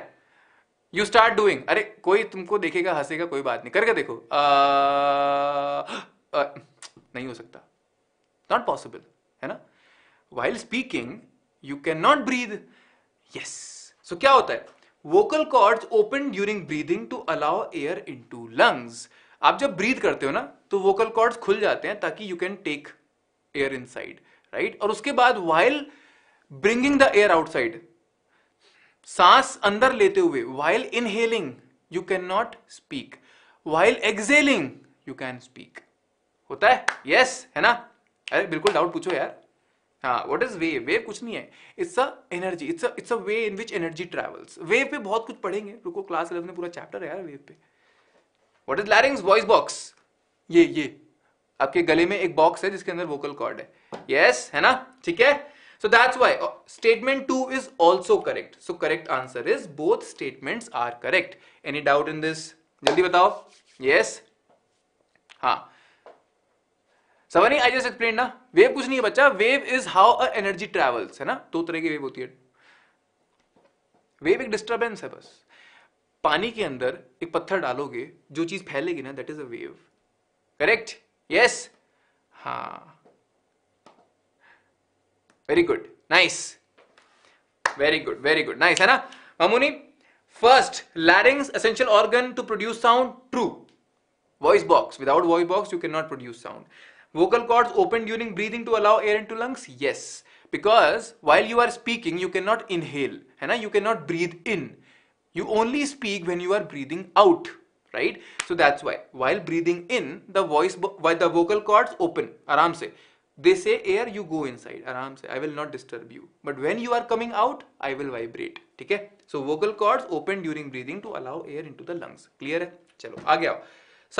You start doing. अरे कोई तुमको देखेगा, हंसेगा, कोई बात नहीं. करके देखो. आ, आ, नहीं हो सकता, नॉट पॉसिबल, है ना? While speaking you can not breathe. Yes. So क्या होता है? Vocal cords open during breathing to allow air into lungs. आप जब ब्रीद करते हो ना तो वोकल कॉर्ड्स खुल जाते हैं ताकि you can take air inside, right? और उसके बाद while bringing the air outside, सांस अंदर लेते हुए, while inhaling you can not speak, while exhaling you can speak. होता है? यस yes, है ना? अरे बिल्कुल डाउट पूछो यार. हाँ. What is wave? वेव कुछ नहीं है. It's a energy. It's it's a way in which energy travels. Wave पे बहुत कुछ पढ़ेंगे, रुको. क्लास इलेवन में पूरा चैप्टर है यार वेव पे. What is larynx? Voice box. ये ये आपके गले में एक बॉक्स है जिसके अंदर वोकल कॉर्ड है. यस yes, है ना? ठीक है. So that's why statement two is also correct. So correct answer is both statements are correct. Any doubt in this? जल्दी बताओ. Yes yes? हाँ सवानी, आई जस्ट एक्सप्लेन ना. वेव कुछ नहीं है बच्चा. Wave is how a energy travels, है ना? दो तरह की वेव होती है. वेव एक डिस्टर्बेंस है बस. पानी के अंदर एक पत्थर डालोगे, जो चीज फैलेगी ना, that is a wave. Correct? Yes. हाँ, very good. Nice. Very good, very good. Nice, है ना Mamuni? First, larynx essential organ to produce sound. True. Voice box. Without voice box you can not produce sound. Vocal cords open during breathing to allow air into lungs. Yes, because while you are speaking, you cannot inhale, है ना? You cannot breathe in. You only speak when you are breathing out, right? So that's why while breathing in, the voice, while the vocal cords open, आराम से. They say air, you go inside, आराम से. I will not disturb you. But when you are coming out, I will vibrate. ठीक है? So vocal cords open during breathing to allow air into the lungs. Clear है? चलो आगे आओ.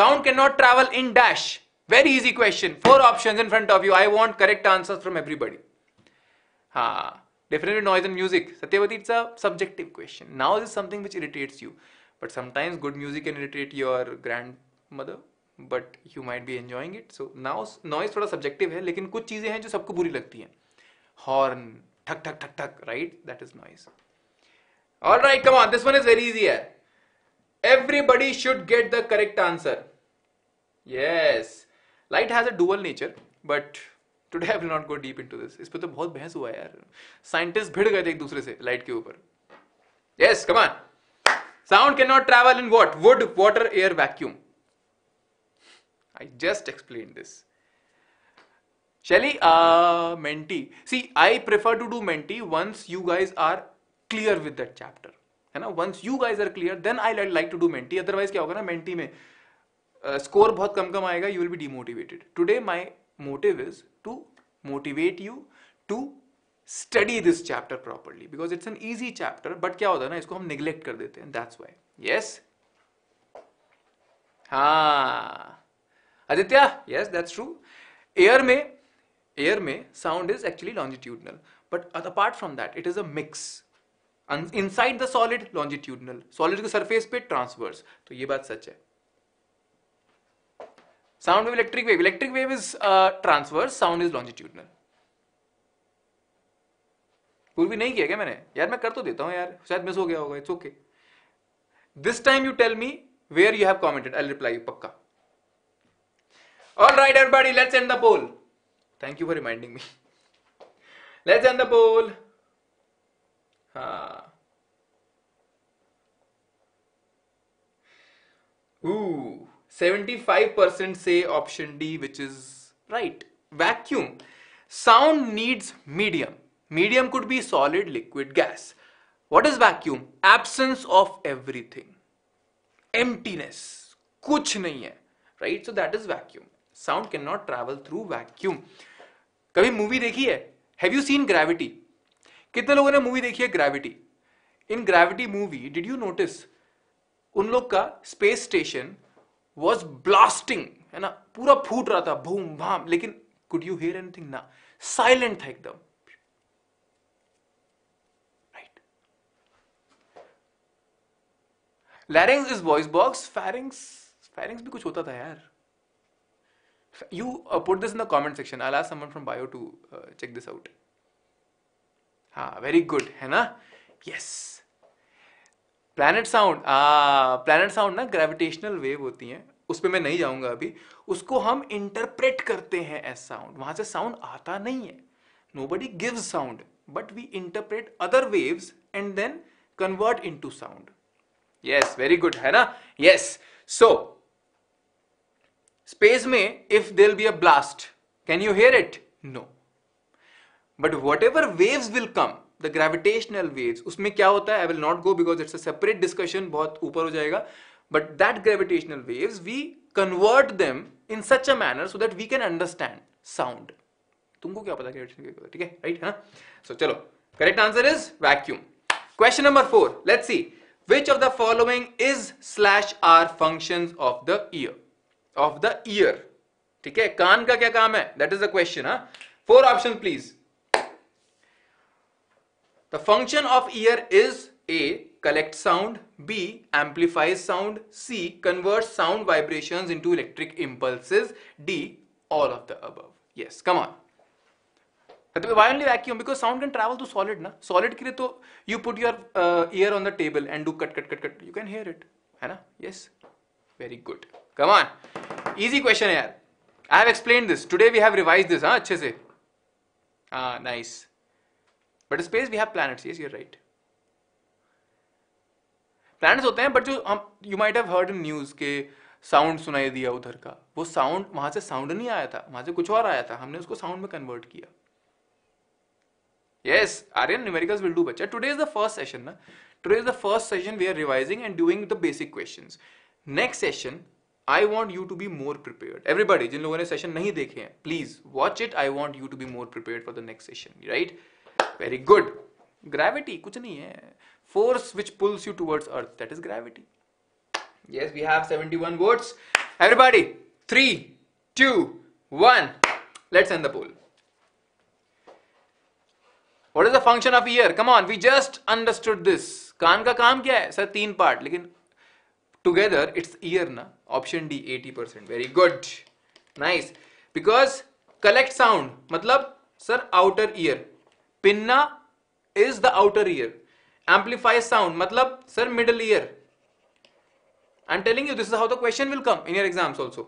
Sound cannot travel in dash. Very easy question. Four options in front of you. I want correct answers from everybody. Ha. Definitely noise and music. Satyabati, it's a subjective question. Now this is something which irritates you. But sometimes good music can irritate your grandmother. But you might be enjoying it. So now noise thoda subjective hai. Lekin kuch cheeze hain jo sabko buri lagti hain. Horn. Thak thak thak thak. Right? That is noise. Alright, come on. This one is very easy hai. Everybody should get the correct answer. Yes. Light has a dual nature, but Today I will not go deep into this. इस पे तो बहुत बहस हुआ यार. Scientists भिड़ गए थे एक दूसरे से light के ऊपर. Yes, come on. Sound cannot travel in what? Wood, water, air, vacuum. I just explained this. Shelly, uh, mentee. See, I prefer to do mentee once you guys are clear with that chapter. है ना? Once you guys are clear, then I like to do mentee. Otherwise क्या होगा ना mentee में uh, score बहुत कम कम आएगा. You will be demotivated. Today my motive is to motivate you to study this chapter properly because it's an easy chapter. But क्या होता है ना इसको हम neglect कर देते हैं. That's why. Yes. हाँ. Aditya. Yes, that's true. Air में air में sound is actually longitudinal. But apart from that, it is a mix. And inside the solid longitudinal, solid के surface पे transverse. तो ये बात सच है. Sound wave, electric wave. Electric wave is uh, transverse. Sound is longitudinal. पूर्वी नहीं किया क्या मैंने? यार मैं कर तो देता हूँ यार. शायद मिस हो गया होगा. It's okay. This time you tell me where you have commented. I'll reply you पक्का. All right, everybody. Let's end the poll. Thank you for reminding me. Let's end the poll. हाँ. Ooh. seventy-five percent say option D, which is right. Vacuum. Sound needs medium. Medium could be solid, liquid, gas. What is vacuum? Absence of everything. Emptiness. Kuch nahi hai. Right? So that is vacuum. Sound cannot travel through vacuum. Kabhi movie dekhi hai? Have you seen Gravity? Kitne logon ne movie dekhi hai Gravity? In Gravity movie, did you notice? Un log ka space station was blasting, है ना, पूरा फूट रहा था, boom bam, लेकिन could you hear anything? ना, silent था एकदम, right? Larynx is voice box, pharynx, pharynx भी कुछ होता था यार. You uh, put this in the comment section. I'll ask someone from bio to uh, check this out. हाँ, very good, है ना? Yes. प्लैनेट साउंड आ प्लैनेट साउंड ना ग्रेविटेशनल वेव होती हैं, उस पर मैं नहीं जाऊंगा अभी. उसको हम इंटरप्रेट करते हैं एज साउंड. वहां से साउंड आता नहीं है. Nobody gives sound, but we interpret other waves and then convert into sound. Yes, very good, है ना? यस. सो स्पेस में if there will be a blast, can you hear it? No. But whatever waves will come, the gravitational waves, उसमें क्या होता है? I will not go because it's a separate discussion, बहुत ऊपर हो जाएगा. But that gravitational waves we convert them in such a manner so that we can understand sound. तुमको क्या पता ग्रेविटेशनल वेव, ठीक है, राइट, है ना? सो चलो, correct answer is vacuum. Question number four, let's see which of the following is slash are functions of the ear, of the ear. ठीक है, कान का क्या काम है, दैट इज द क्वेश्चन. हां, four option please. The function of ear is A. Collect sound, B. Amplifies sound, C. Converts sound vibrations into electric impulses, D. All of the above. Yes, come on. Why only vacuum? Because sound can travel to solid, na? Solid के लिए तो you put your uh, ear on the table and do cut, cut, cut, cut. You can hear it, है ना? Yes, very good. Come on, easy question है यार. I have explained this. Today we have revised this, हाँ, अच्छे से. Ah, nice. But space we have planets, yes, you are right. Planets होते हैं, but जो हम, you might have heard in news के साउंड सुनाई दिया उधर का, वो साउंड वहां से साउंड नहीं आया था, वहां से कुछ और आया था, हमने उसको साउंड में कन्वर्ट किया. Yes, Aryan, numericals will do बच्चा. Today is the first session ना, today is the first session we are revising and doing the basic questions. Next session I want you to be more prepared. Everybody, जिन लोगों ने session नहीं देखे हैं, please watch it. I want you to be more prepared for the next session, right? Very good. Gravity, कुछ नहीं है. Force which pulls you towards Earth, that is gravity. Yes, we have seventy-one votes. Everybody, three, two, one. Let's end the poll. What is the function of ear? Come on, we just understood this. कान का काम क्या है? Sir तीन part, लेकिन together it's ear ना. Option D, eighty percent. Very good, nice. Because collect sound, मतलब sir outer ear. Pinna is the outer ear. Amplify sound, मतलब sir middle ear. I'm telling you, this is how the question will come in your exams also.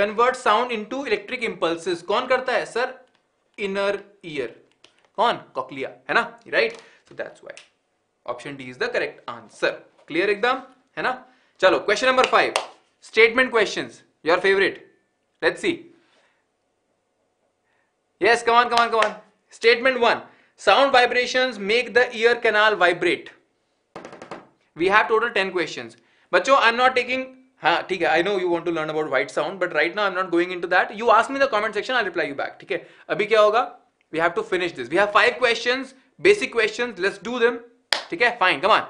Convert sound into electric impulses. कौन करता है? Sir inner ear. कौन? Cochlea, है ना? Right? So that's why option D is the correct answer. Clear एकदम, है ना? चलो question number five. Statement questions. Your favorite. Let's see. Yes, come on, come on, come on. Statement one. Sound vibrations make the ear canal vibrate. We have total ten questions. Bachcho, I'm not taking. हाँ ठीक है, I know you want to learn about white sound, but right now I'm not going into that. You ask me the comment section, I'll reply you back. ठीक है, अभी क्या होगा? We have to finish this. We have five questions, basic questions. Let's do them. ठीक है, fine, come on.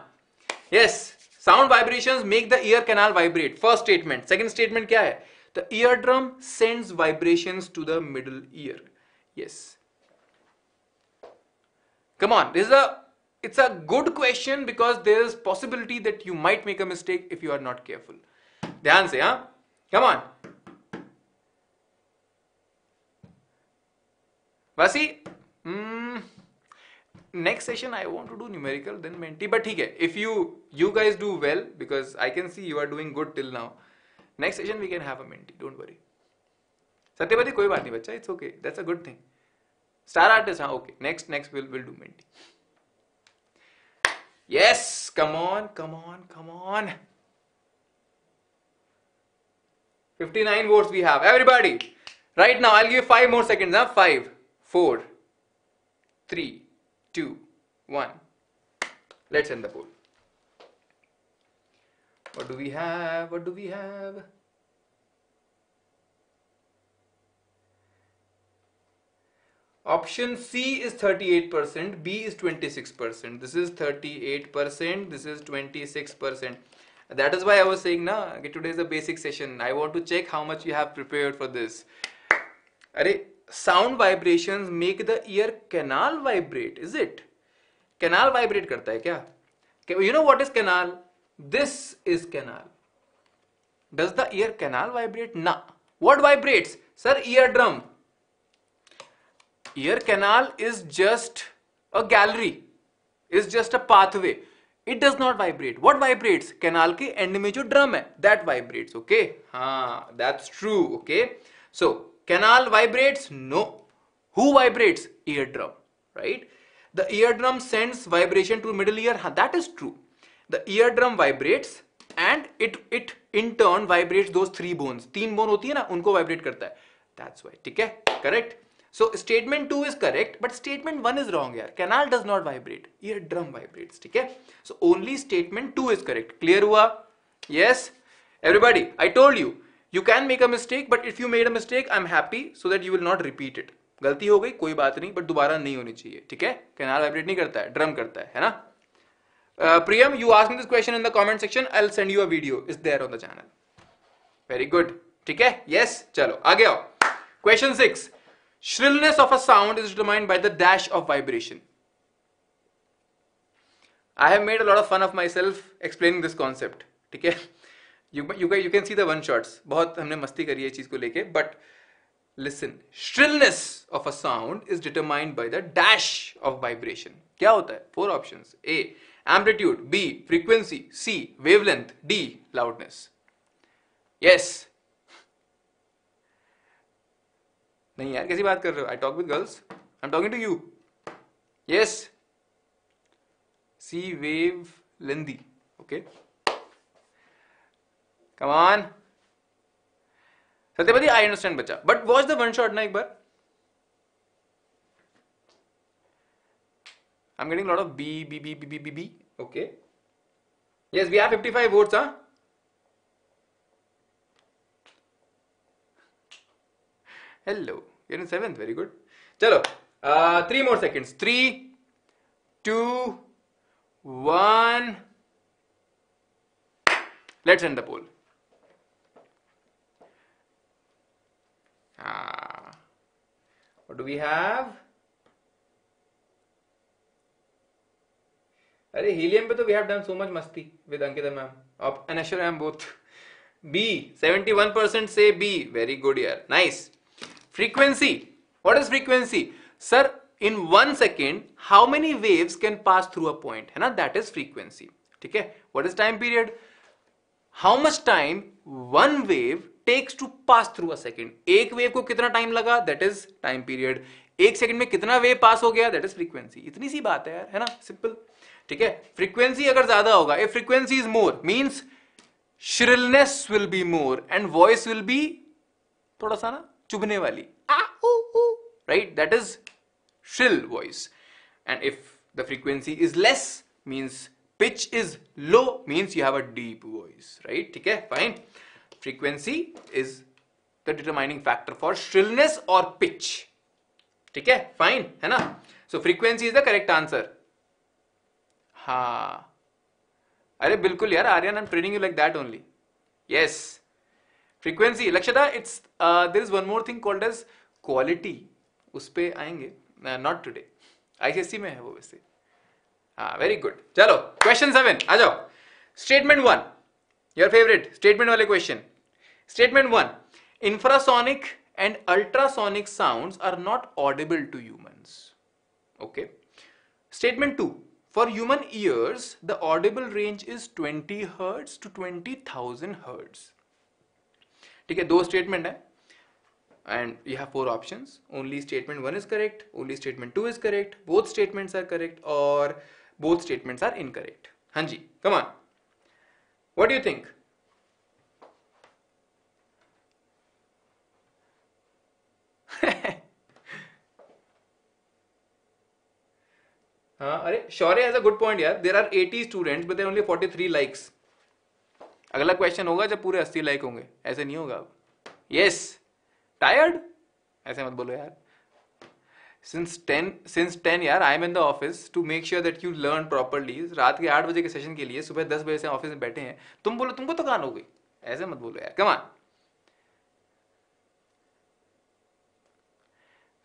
Yes, sound vibrations make the ear canal vibrate. First statement. Second statement क्या है? The eardrum sends vibrations to the middle ear. Yes. Come on, this is a, it's a good question because there is possibility that you might make a mistake if you are not careful. ध्यान से, हाँ? Come on. वैसी, hmm, next session I want to do numerical then mentee, but ठीक है. If you you guys do well because I can see you are doing good till now. Next session we can have a mentee. Don't worry. Satyavati कोई बात नहीं बच्चा. It's okay. That's a good thing. Star artist, हाँ, okay. Next, next we'll we'll do mentee. Yes, come on, come on, come on. fifty-nine votes we have. Everybody, right now I'll give five more seconds. Huh? five, four, three, two, one. Let's end the poll. What do we have? What do we have? Option C is thirty-eight percent, B is twenty-six percent. This is thirty-eight percent, this is twenty-six percent. That is why I was saying na, okay, today is a basic session. I want to check how much you have prepared for this. Arey, sound vibrations make the ear canal vibrate, is it? Canal vibrate karta hai kya? You know what is canal? This is canal. Does the ear canal vibrate? Na. What vibrates? Sir, eardrum. Ear canal is just a gallery, is just a pathway. It does not vibrate. What vibrates? Canal ke end mein jo drum hai, that vibrates. Okay, ha, that's true. Okay, so canal vibrates? No. Who vibrates? Eardrum, right? The eardrum sends vibration to middle ear. Ha, that is true. The eardrum vibrates and it it in turn vibrates those three bones. Teen bone hoti hai na, unko vibrate karta hai. That's why. ठीक है? Correct. So statement two is correct, but statement one is wrong here. Canal does not vibrate. Eardrum vibrates. Okay? So only statement two is correct. Clear hua? Yes. Everybody, I told you, you can make a mistake, but if you made a mistake, I'm happy so that you will not repeat it. Galti ho gayi, koi baat nahi, but dobara nahi honi chahiye. Okay? Canal vibrate nahi karta hai, drum karta hai, hai na? Uh, Priyam, you asked me this question in the comment section. I'll send you a video. It's there on the channel. Very good. Okay? Yes. Chalo, aage aao. Question six. Shrillness of a sound is determined by the dash of vibration. I have made a lot of fun of myself explaining this concept. ठीक है? You, you, you can see the one shots. बहुत हमने मस्ती करी है चीज को लेके. But listen, shrillness of a sound is determined by the dash of vibration. क्या होता है? Four options. A. Amplitude. B. Frequency. C. Wavelength. D. Loudness. Yes. नहीं यार कैसी बात कर रहे हो? I talk with girls. I'm talking to you. Yes. C wave lengthy. Okay. Come on. Satyapati, I understand बच्चा. But watch the one shot ना एक बार. I'm getting a lot of B B B B B B B. Okay. Yes, we have fifty-five votes, huh? Hello, you're in seventh, very good. Chalo, uh, three more seconds. three, two, one. Let's end the poll. Ah, what do we have? Arey, helium pe toh we have done so much masti with Ankita ma'am. And Ashura ma'am both. B, seventy-one percent say B. Very good here. Nice. Frequency. What is frequency? Sir, in one second, how many waves can pass through a point? है ना? That is frequency. ठीक है? What is time period? How much time one wave takes to pass through a second? एक wave को कितना time लगा? That is time period. एक second में कितना वेव पास हो गया, दैट इज फ्रीक्वेंसी. इतनी सी बात है यार, है ना, सिंपल. ठीक है, फ्रीक्वेंसी अगर ज्यादा होगा, if frequency is more means shrillness will be more and voice will be थोड़ा सा ना चुभने वाली, right, that is shrill voice. And if the frequency is less means pitch is low means you have a deep voice, right? ठीक है, fine. Frequency is the determining factor for shrillness or pitch. ठीक है, fine, है ना? So frequency is the correct answer. हाँ, अरे बिल्कुल यार, Aryan, I'm training you like that only. Yes, frequency. Lakshada, it's uh, there is one more thing called as quality. उसपे आएंगे, uh, not today. I C S E में है वो वैसे. हाँ, वेरी गुड. चलो क्वेश्चन सेवन आ जाओ. Statement one, your favourite statement वाले question. Statement one, infrasonic and ultrasonic sounds are not audible to humans. Okay. Statement two, for human ears the audible range is twenty hertz to twenty thousand hertz. ठीक है, दो statement है and you have four options. Only statement one is correct, only statement two is correct, both statements are correct, or both statements are incorrect. haan ji, come on, what do you think? uh, are Shaurya has a good point yaar. There are eighty students but there are only forty-three likes. agla question hoga jab pure eighty like honge, aise nahi hoga. Yes, tired, ऐसे मत बोलो यार. Since ten, since ten यार, I am in the office to make sure that you learn properly. रात के आठ बजे के सेशन के लिए सुबह दस बजे से ऑफिस में बैठे हैं. तुम बोलो तुमको थकान हो गई, ऐसे मत बोलो यार. Come on.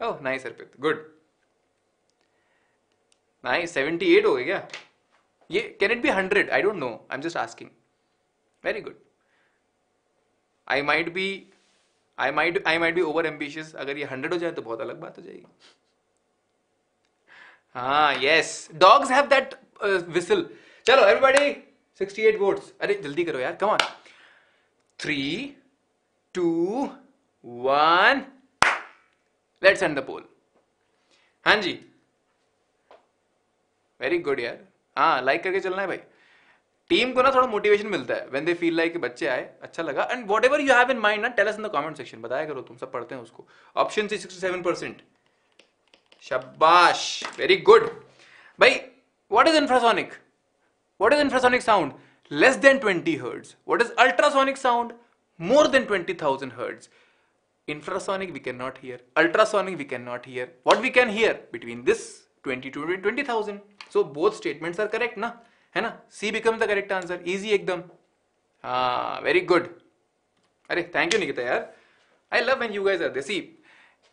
Oh, nice Arpit, good. Nice, seventy-eight हो गए क्या? ये can it be hundred? I don't know. I'm just asking. Very good. I might be I might I might be over ambitious. अगर ये हंड्रेड हो जाए तो बहुत अलग बात हो जाएगी. हाँ, yes, dogs have that uh, whistle. चलो everybody, sixty-eight votes. अरे जल्दी करो यार, come on. Three, two, one. Let's end the poll. हाँ जी, very good यार. हाँ, like करके चलना है भाई. टीम को ना थोड़ा मोटिवेशन मिलता है व्हेन दे फील लाइक बच्चे आए, अच्छा लगा. And whatever you have in mind ना, tell us in the comment section, बताया करो, तुम सब पढ़ते हैं उसको. ऑप्शन सी sixty-seven percent, शाबाश, वेरी गुड भाई. What is infrasonic, what is infrasonic sound? Less than twenty hertz. What is ultrasonic sound? More than twenty thousand hertz. Infrasonic we can not hear, ultrasonic we can not hear. What we can hear? Between this twenty to twenty thousand. So both statements are correct ना, है ना? C become the correct answer, easy एकदम. हाँ, very good. अरे thank you Nikita यार, I love when you guys are there. See,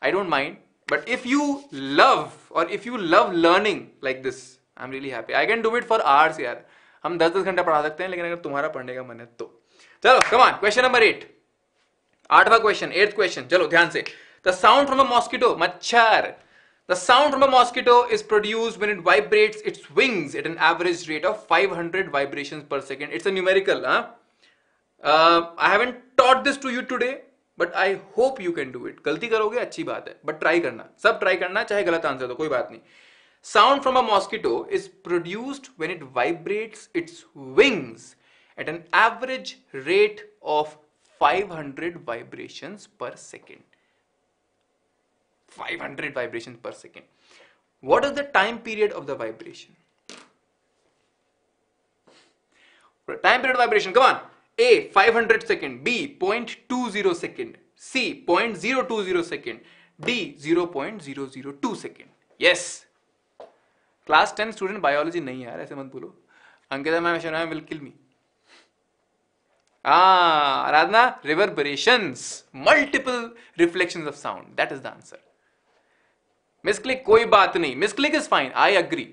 I don't mind but if you love और if you love learning like this, I am really happy. I can do it for hours यार. हम दस दस घंटा पढ़ा सकते हैं, लेकिन अगर तुम्हारा पढ़ने का मन है तो. चलो come on, question number eight, आठवां क्वेश्चन, एट्थ क्वेश्चन. चलो ध्यान से. The sound from a mosquito, मच्छर. The sound from a mosquito is produced when it vibrates its wings at an average rate of five hundred vibrations per second. It's a numerical, huh? Uh, I haven't taught this to you today, but I hope you can do it. गलती करोगे अच्छी बात है, but try करना. सब try करना, चाहे गलत आंसर हो कोई बात नहीं. Sound from a mosquito is produced when it vibrates its wings at an average rate of five hundred vibrations per second. five hundred vibrations per second. What is the time period of the vibration? Time period of vibration, come on. A, five hundred second. B, zero point two zero second. C, zero point zero two zero second. D, zero point zero zero two second. Yes. Class ten student biology नहीं यार, ऐसे मत बोलो. Ankita ma'am, Shana will kill me. Ah, Aradhya, reverberations, multiple reflections of sound. That is the answer. Misclick कोई बात नहीं, misclick is fine, I agree.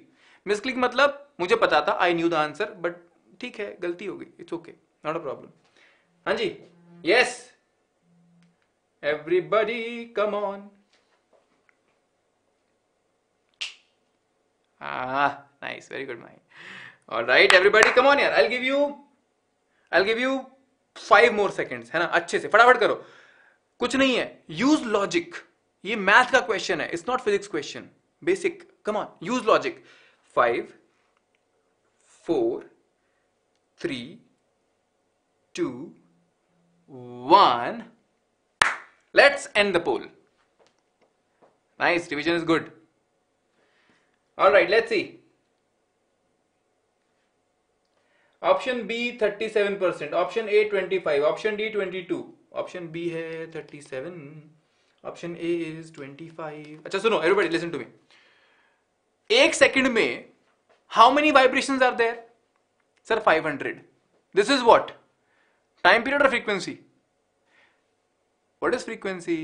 Misclick मतलब मुझे पता था, I knew the answer, but ठीक है गलती हो गई, it's okay, not a problem. हाँ जी, yes, everybody come on. Nice, very good Mahi. Alright everybody come on यार, I will give you I will give you five more seconds, है ना, अच्छे से फटाफट करो, कुछ नहीं है. यूज लॉजिक, ये मैथ का क्वेश्चन है, it's not physics question. Basic, come on, use logic. Five four three two one, let's end the poll. Nice, revision is good. Alright, let's see. Option B thirty seven percent, option A twenty five, option D twenty two. Option B है thirty seven, option A is twenty five. अच्छा सुनो everybody, listen to me. एक second में how many vibrations are there? Sir five hundred. This is what? Time period और frequency? What is frequency?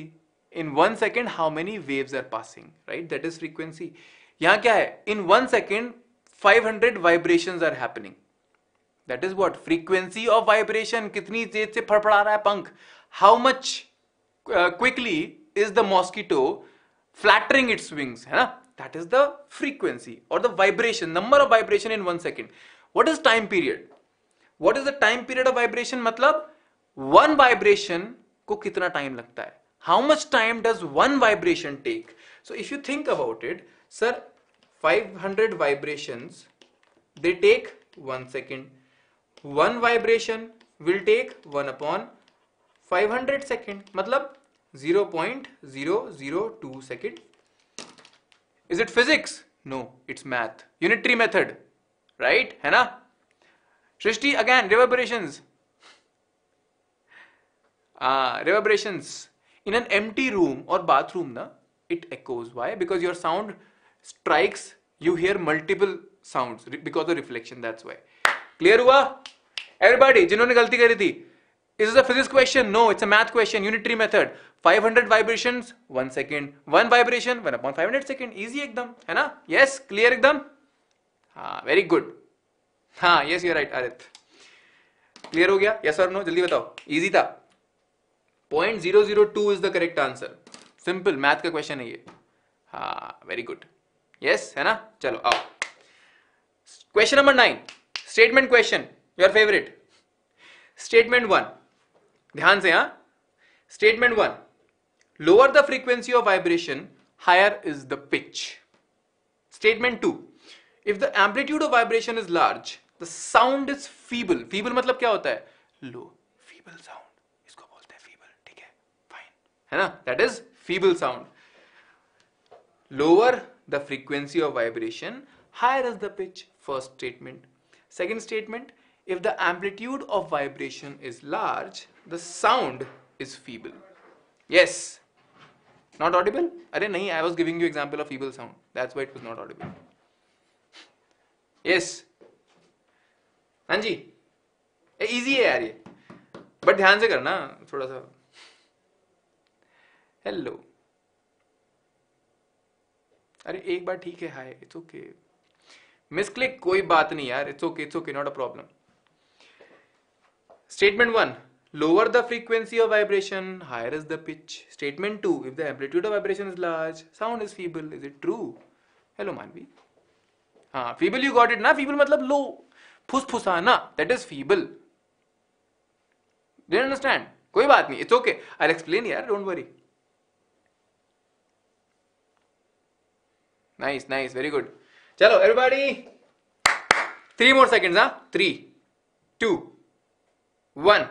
In one second how many waves are passing, right? That is frequency. यहां क्या है? In one second five hundred vibrations are happening. That is what? Frequency of vibration. कितनी तेज से फड़फड़ा रहा है पंख? How much uh, quickly is the mosquito fluttering its wings? है ना? That is the frequency or the vibration, number of vibration in one second. What is time period? What is the time period of vibration? मतलब one vibration को कितना time लगता है? How much time does one vibration take? So if you think about it, sir, five hundred vibrations they take one second. One vibration will take one upon five hundred second, मतलब zero point zero zero two second. Is it physics? No, it's math. Unitary method, right? है ना? Srishti, again reverberations. Ah, reverberations in an empty room or bathroom, na? It echoes. Why? Because your sound strikes. You hear multiple sounds because of reflection. That's why. Clear हुआ everybody? जिन्होंने गलती करी थी, is a physics question? No, it's a math question. Unitary method, five hundred vibrations one second, one vibration one upon five hundred second. Easy एकदम, है ना? Yes, clear एकदम। हाँ, वेरी गुड। हाँ, yes, you are right Aarit. Clear हो गया? Yes और no, जल्दी बताओ। इजी था। Point zero zero two is the correct answer. Simple math का क्वेश्चन है ये। हाँ, वेरी गुड। यस, है ना? चलो आओ, question number nine, statement question, your favourite. Statement one, ध्यान से। हाँ, statement one, lower the frequency of vibration, higher is the pitch. Statement two, if the amplitude of vibration is large, the sound is feeble. Feeble मतलब क्या होता है? लो, feeble sound, इसको बोलते हैं फीबल, ठीक है? फाइन, है ना? That is feeble sound. Lower the frequency of vibration, higher is the pitch. First statement. Second statement, if the amplitude of vibration is large, the sound is feeble. Yes, not audible? Arey nahi, I was giving you example of feeble sound. That's why it was not audible. Yes, Anji, easy है यार ये, but ध्यान से करना थोड़ा सा। Hello, अरे एक बार ठीक है, hi, it's okay. मिसक्लिक, कोई बात नहीं यार, it's okay, it's okay, not a problem. Statement one, lower the frequency of vibration, higher is the pitch. Statement two, if the amplitude of vibration is large, sound is feeble. Is it true? Hello Manvi. हाँ, feeble you got it ना? Feeble मतलब low, फुसफुसाना, that is feeble. Don't understand? कोई बात नहीं, it's okay, I will explain यार, don't worry. Nice nice, very good. चलो everybody, three more seconds. हाँ, three two one,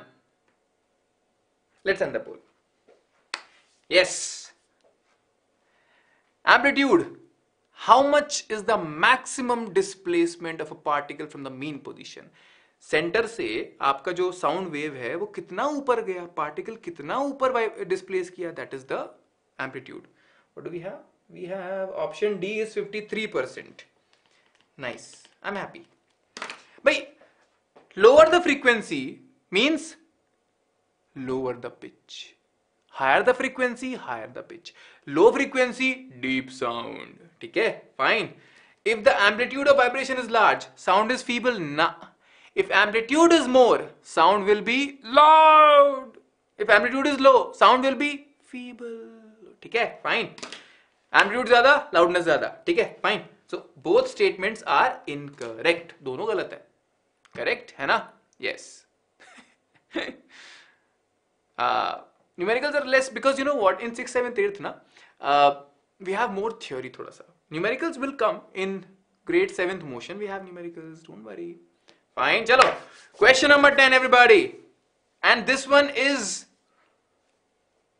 let's end the poll. Yes, amplitude, how much is the maximum displacement of a particle from the mean position? Centre से आपका जो sound wave है वो कितना ऊपर गया, पार्टिकल कितना ऊपर डिस्प्लेस किया, that is the amplitude. What do we have? We have option D is fifty three percent. Nice, I'm happy. Bhai, lower the frequency means lower the pitch. Higher the frequency, higher the pitch. Low frequency, deep sound. ठीक है, fine. If the amplitude of vibration is large, sound is feeble. Na. If amplitude is more, sound will be loud. If amplitude is low, sound will be feeble. ठीक है, fine. Amplitude ज़्यादा, loudness ज़्यादा. ठीक है, fine. So both statements are incorrect. दोनों गलत है. Correct है ना? Yes. uh, numericals are less because you know what? In sixth, seventh, eighth ना Uh, we have more theory thoda sa. Numericals will come in grade seventh motion. We have numericals, don't worry. Fine, chalo. Question number ten, everybody. And this one is,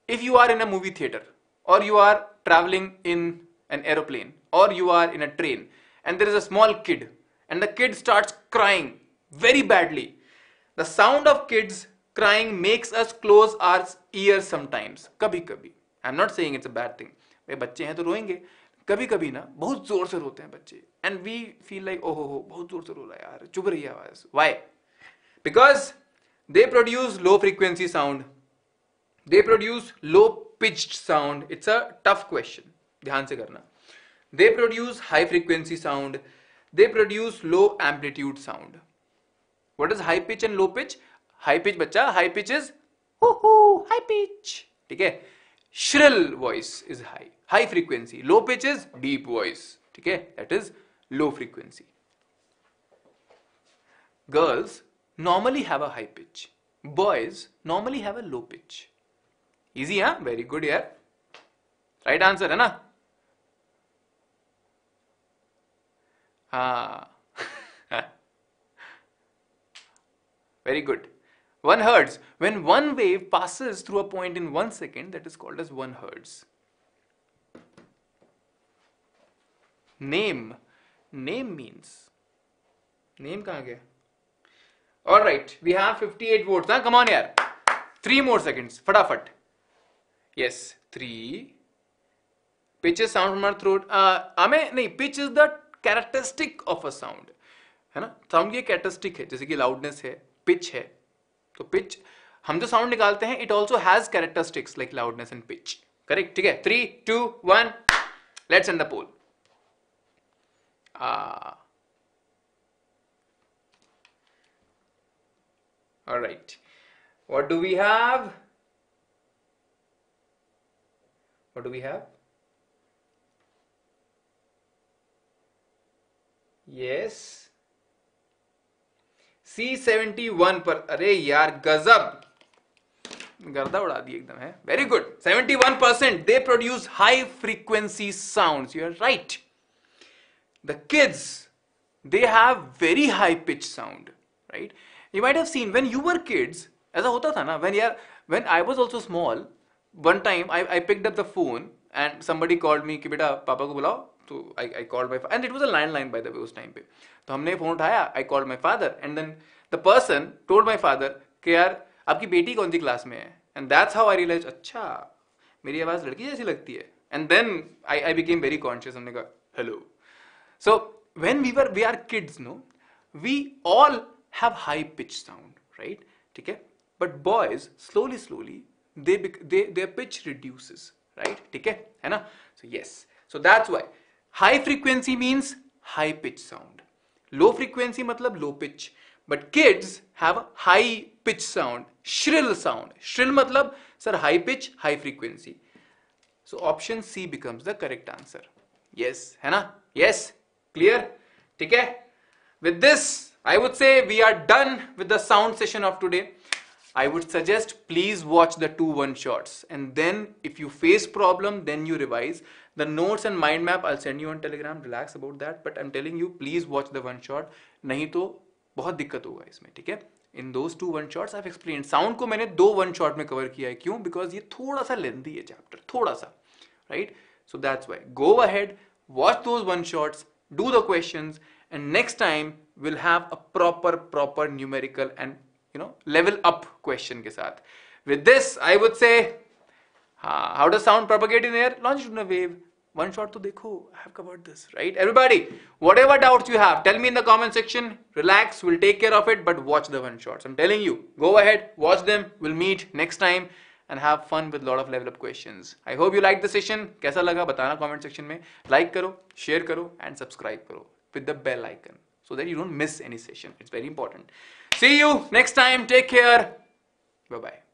if you are in a movie theater, or you are traveling in an aeroplane, or you are in a train, and there is a small kid, and the kid starts crying very badly. The sound of kids crying makes us close our ears sometimes. Kabhi kabhi. I'm not saying it's a bad thing. बच्चे हैं तो रोएंगे. कभी कभी ना बहुत जोर से रोते हैं बच्चे. And we feel like oh oh oh, बहुत जोर से रो रहा है यार. चुभ रही है आवाज. Why? Because they produce low frequency sound. They produce low pitched sound. It's a tough question. ध्यान से करना. They produce high frequency sound. They produce low amplitude sound. What is high pitch and low pitch? High pitch बच्चा, high pitch is hoo hoo, high pitch. ठीक है? Shrill voice is high, high frequency. Low pitch is deep voice. ठीक है? That is low frequency. Girls normally have a high pitch. Boys normally have a low pitch. Easy, huh? Very good, yeah. Right answer, है ना? Ah. Very good. One hertz. When one wave passes through a point in one second, that is called as one hertz. Name. Name means. Name kahan gaya? Alright, we have fifty-eight votes. Huh? Come on here. Three more seconds. Fatafat. Yes. Three. Pitch is sound from our throat. Uh, ame, nahin, pitch is the characteristic of a sound. है ना? Sound की characteristic है, जैसे कि loudness है, pitch है. तो pitch, हम जो sound निकालते हैं, it also has characteristics like loudness and pitch. Correct? ठीक है? Three, two, one. Let's end the poll. Ah. All right. What do we have? What do we have? Yes. C seventy-one पर अरे यार गजब गर्दा उड़ा दी एकदम है. Very good. seventy-one percent they produce high frequency sounds. You are right. The kids, they have very high pitch sound, right? You might have seen when you were kids. ऐसा होता था ना when यार when I was also small. One time I I picked up the phone and somebody called me कि बेटा पापा को बुलाओ. So I, I called my father, and it was a landline by the way उस time पे. तो हमने phone उठाया, I called my father, and then the person told my father कि यार आपकी बेटी कौन सी class में है, and that's how I realized अच्छा मेरी आवाज लड़की जैसी लगती है, and then I I became very conscious. हमने कहा hello. So when we were we are kids, no, we all have high pitch sound, right? ठीक है? But boys slowly slowly they they their pitch reduces, right? ठीक है? है ना? So yes, so that's why. High frequency means high pitch sound. Low frequency matlab low pitch. But kids have a high pitch sound, shrill sound. Shrill matlab sir high pitch, high frequency. So option C becomes the correct answer. Yes, hai na? Yes, clear? Theek hai? With this, I would say we are done with the sound session of today. I would suggest please watch the two one shots, and then if you face problem, then you revise. The notes and mind map I'll send you on Telegram. Relax about that. But I'm telling you, please watch the one shot. नहीं तो बहुत दिक्कत होगा इसमें, ठीक है? In those two one shots, I've explained. Sound को मैंने दो one shot में cover किया है, क्यों? Because ये थोड़ा सा lengthy है chapter, थोड़ा सा, right? So that's why. Go ahead, watch those one shots, do the questions, and next time we'll have a proper, proper numerical and you know level up question के साथ. With this, I would say, how does sound propagate in air? Longitudinal wave. One shot to dekho. I have covered this, right? Everybody, whatever doubts you have, tell me in the comment section. Relax, we'll take care of it, but watch the one shots. I'm telling you, go ahead, watch them. We'll meet next time and have fun with a lot of level up questions. I hope you liked the session. Kaisa laga? Batana comment section mein. Like karo, share karo, and subscribe karo with the bell icon so that you don't miss any session. It's very important. See you next time. Take care. Bye bye.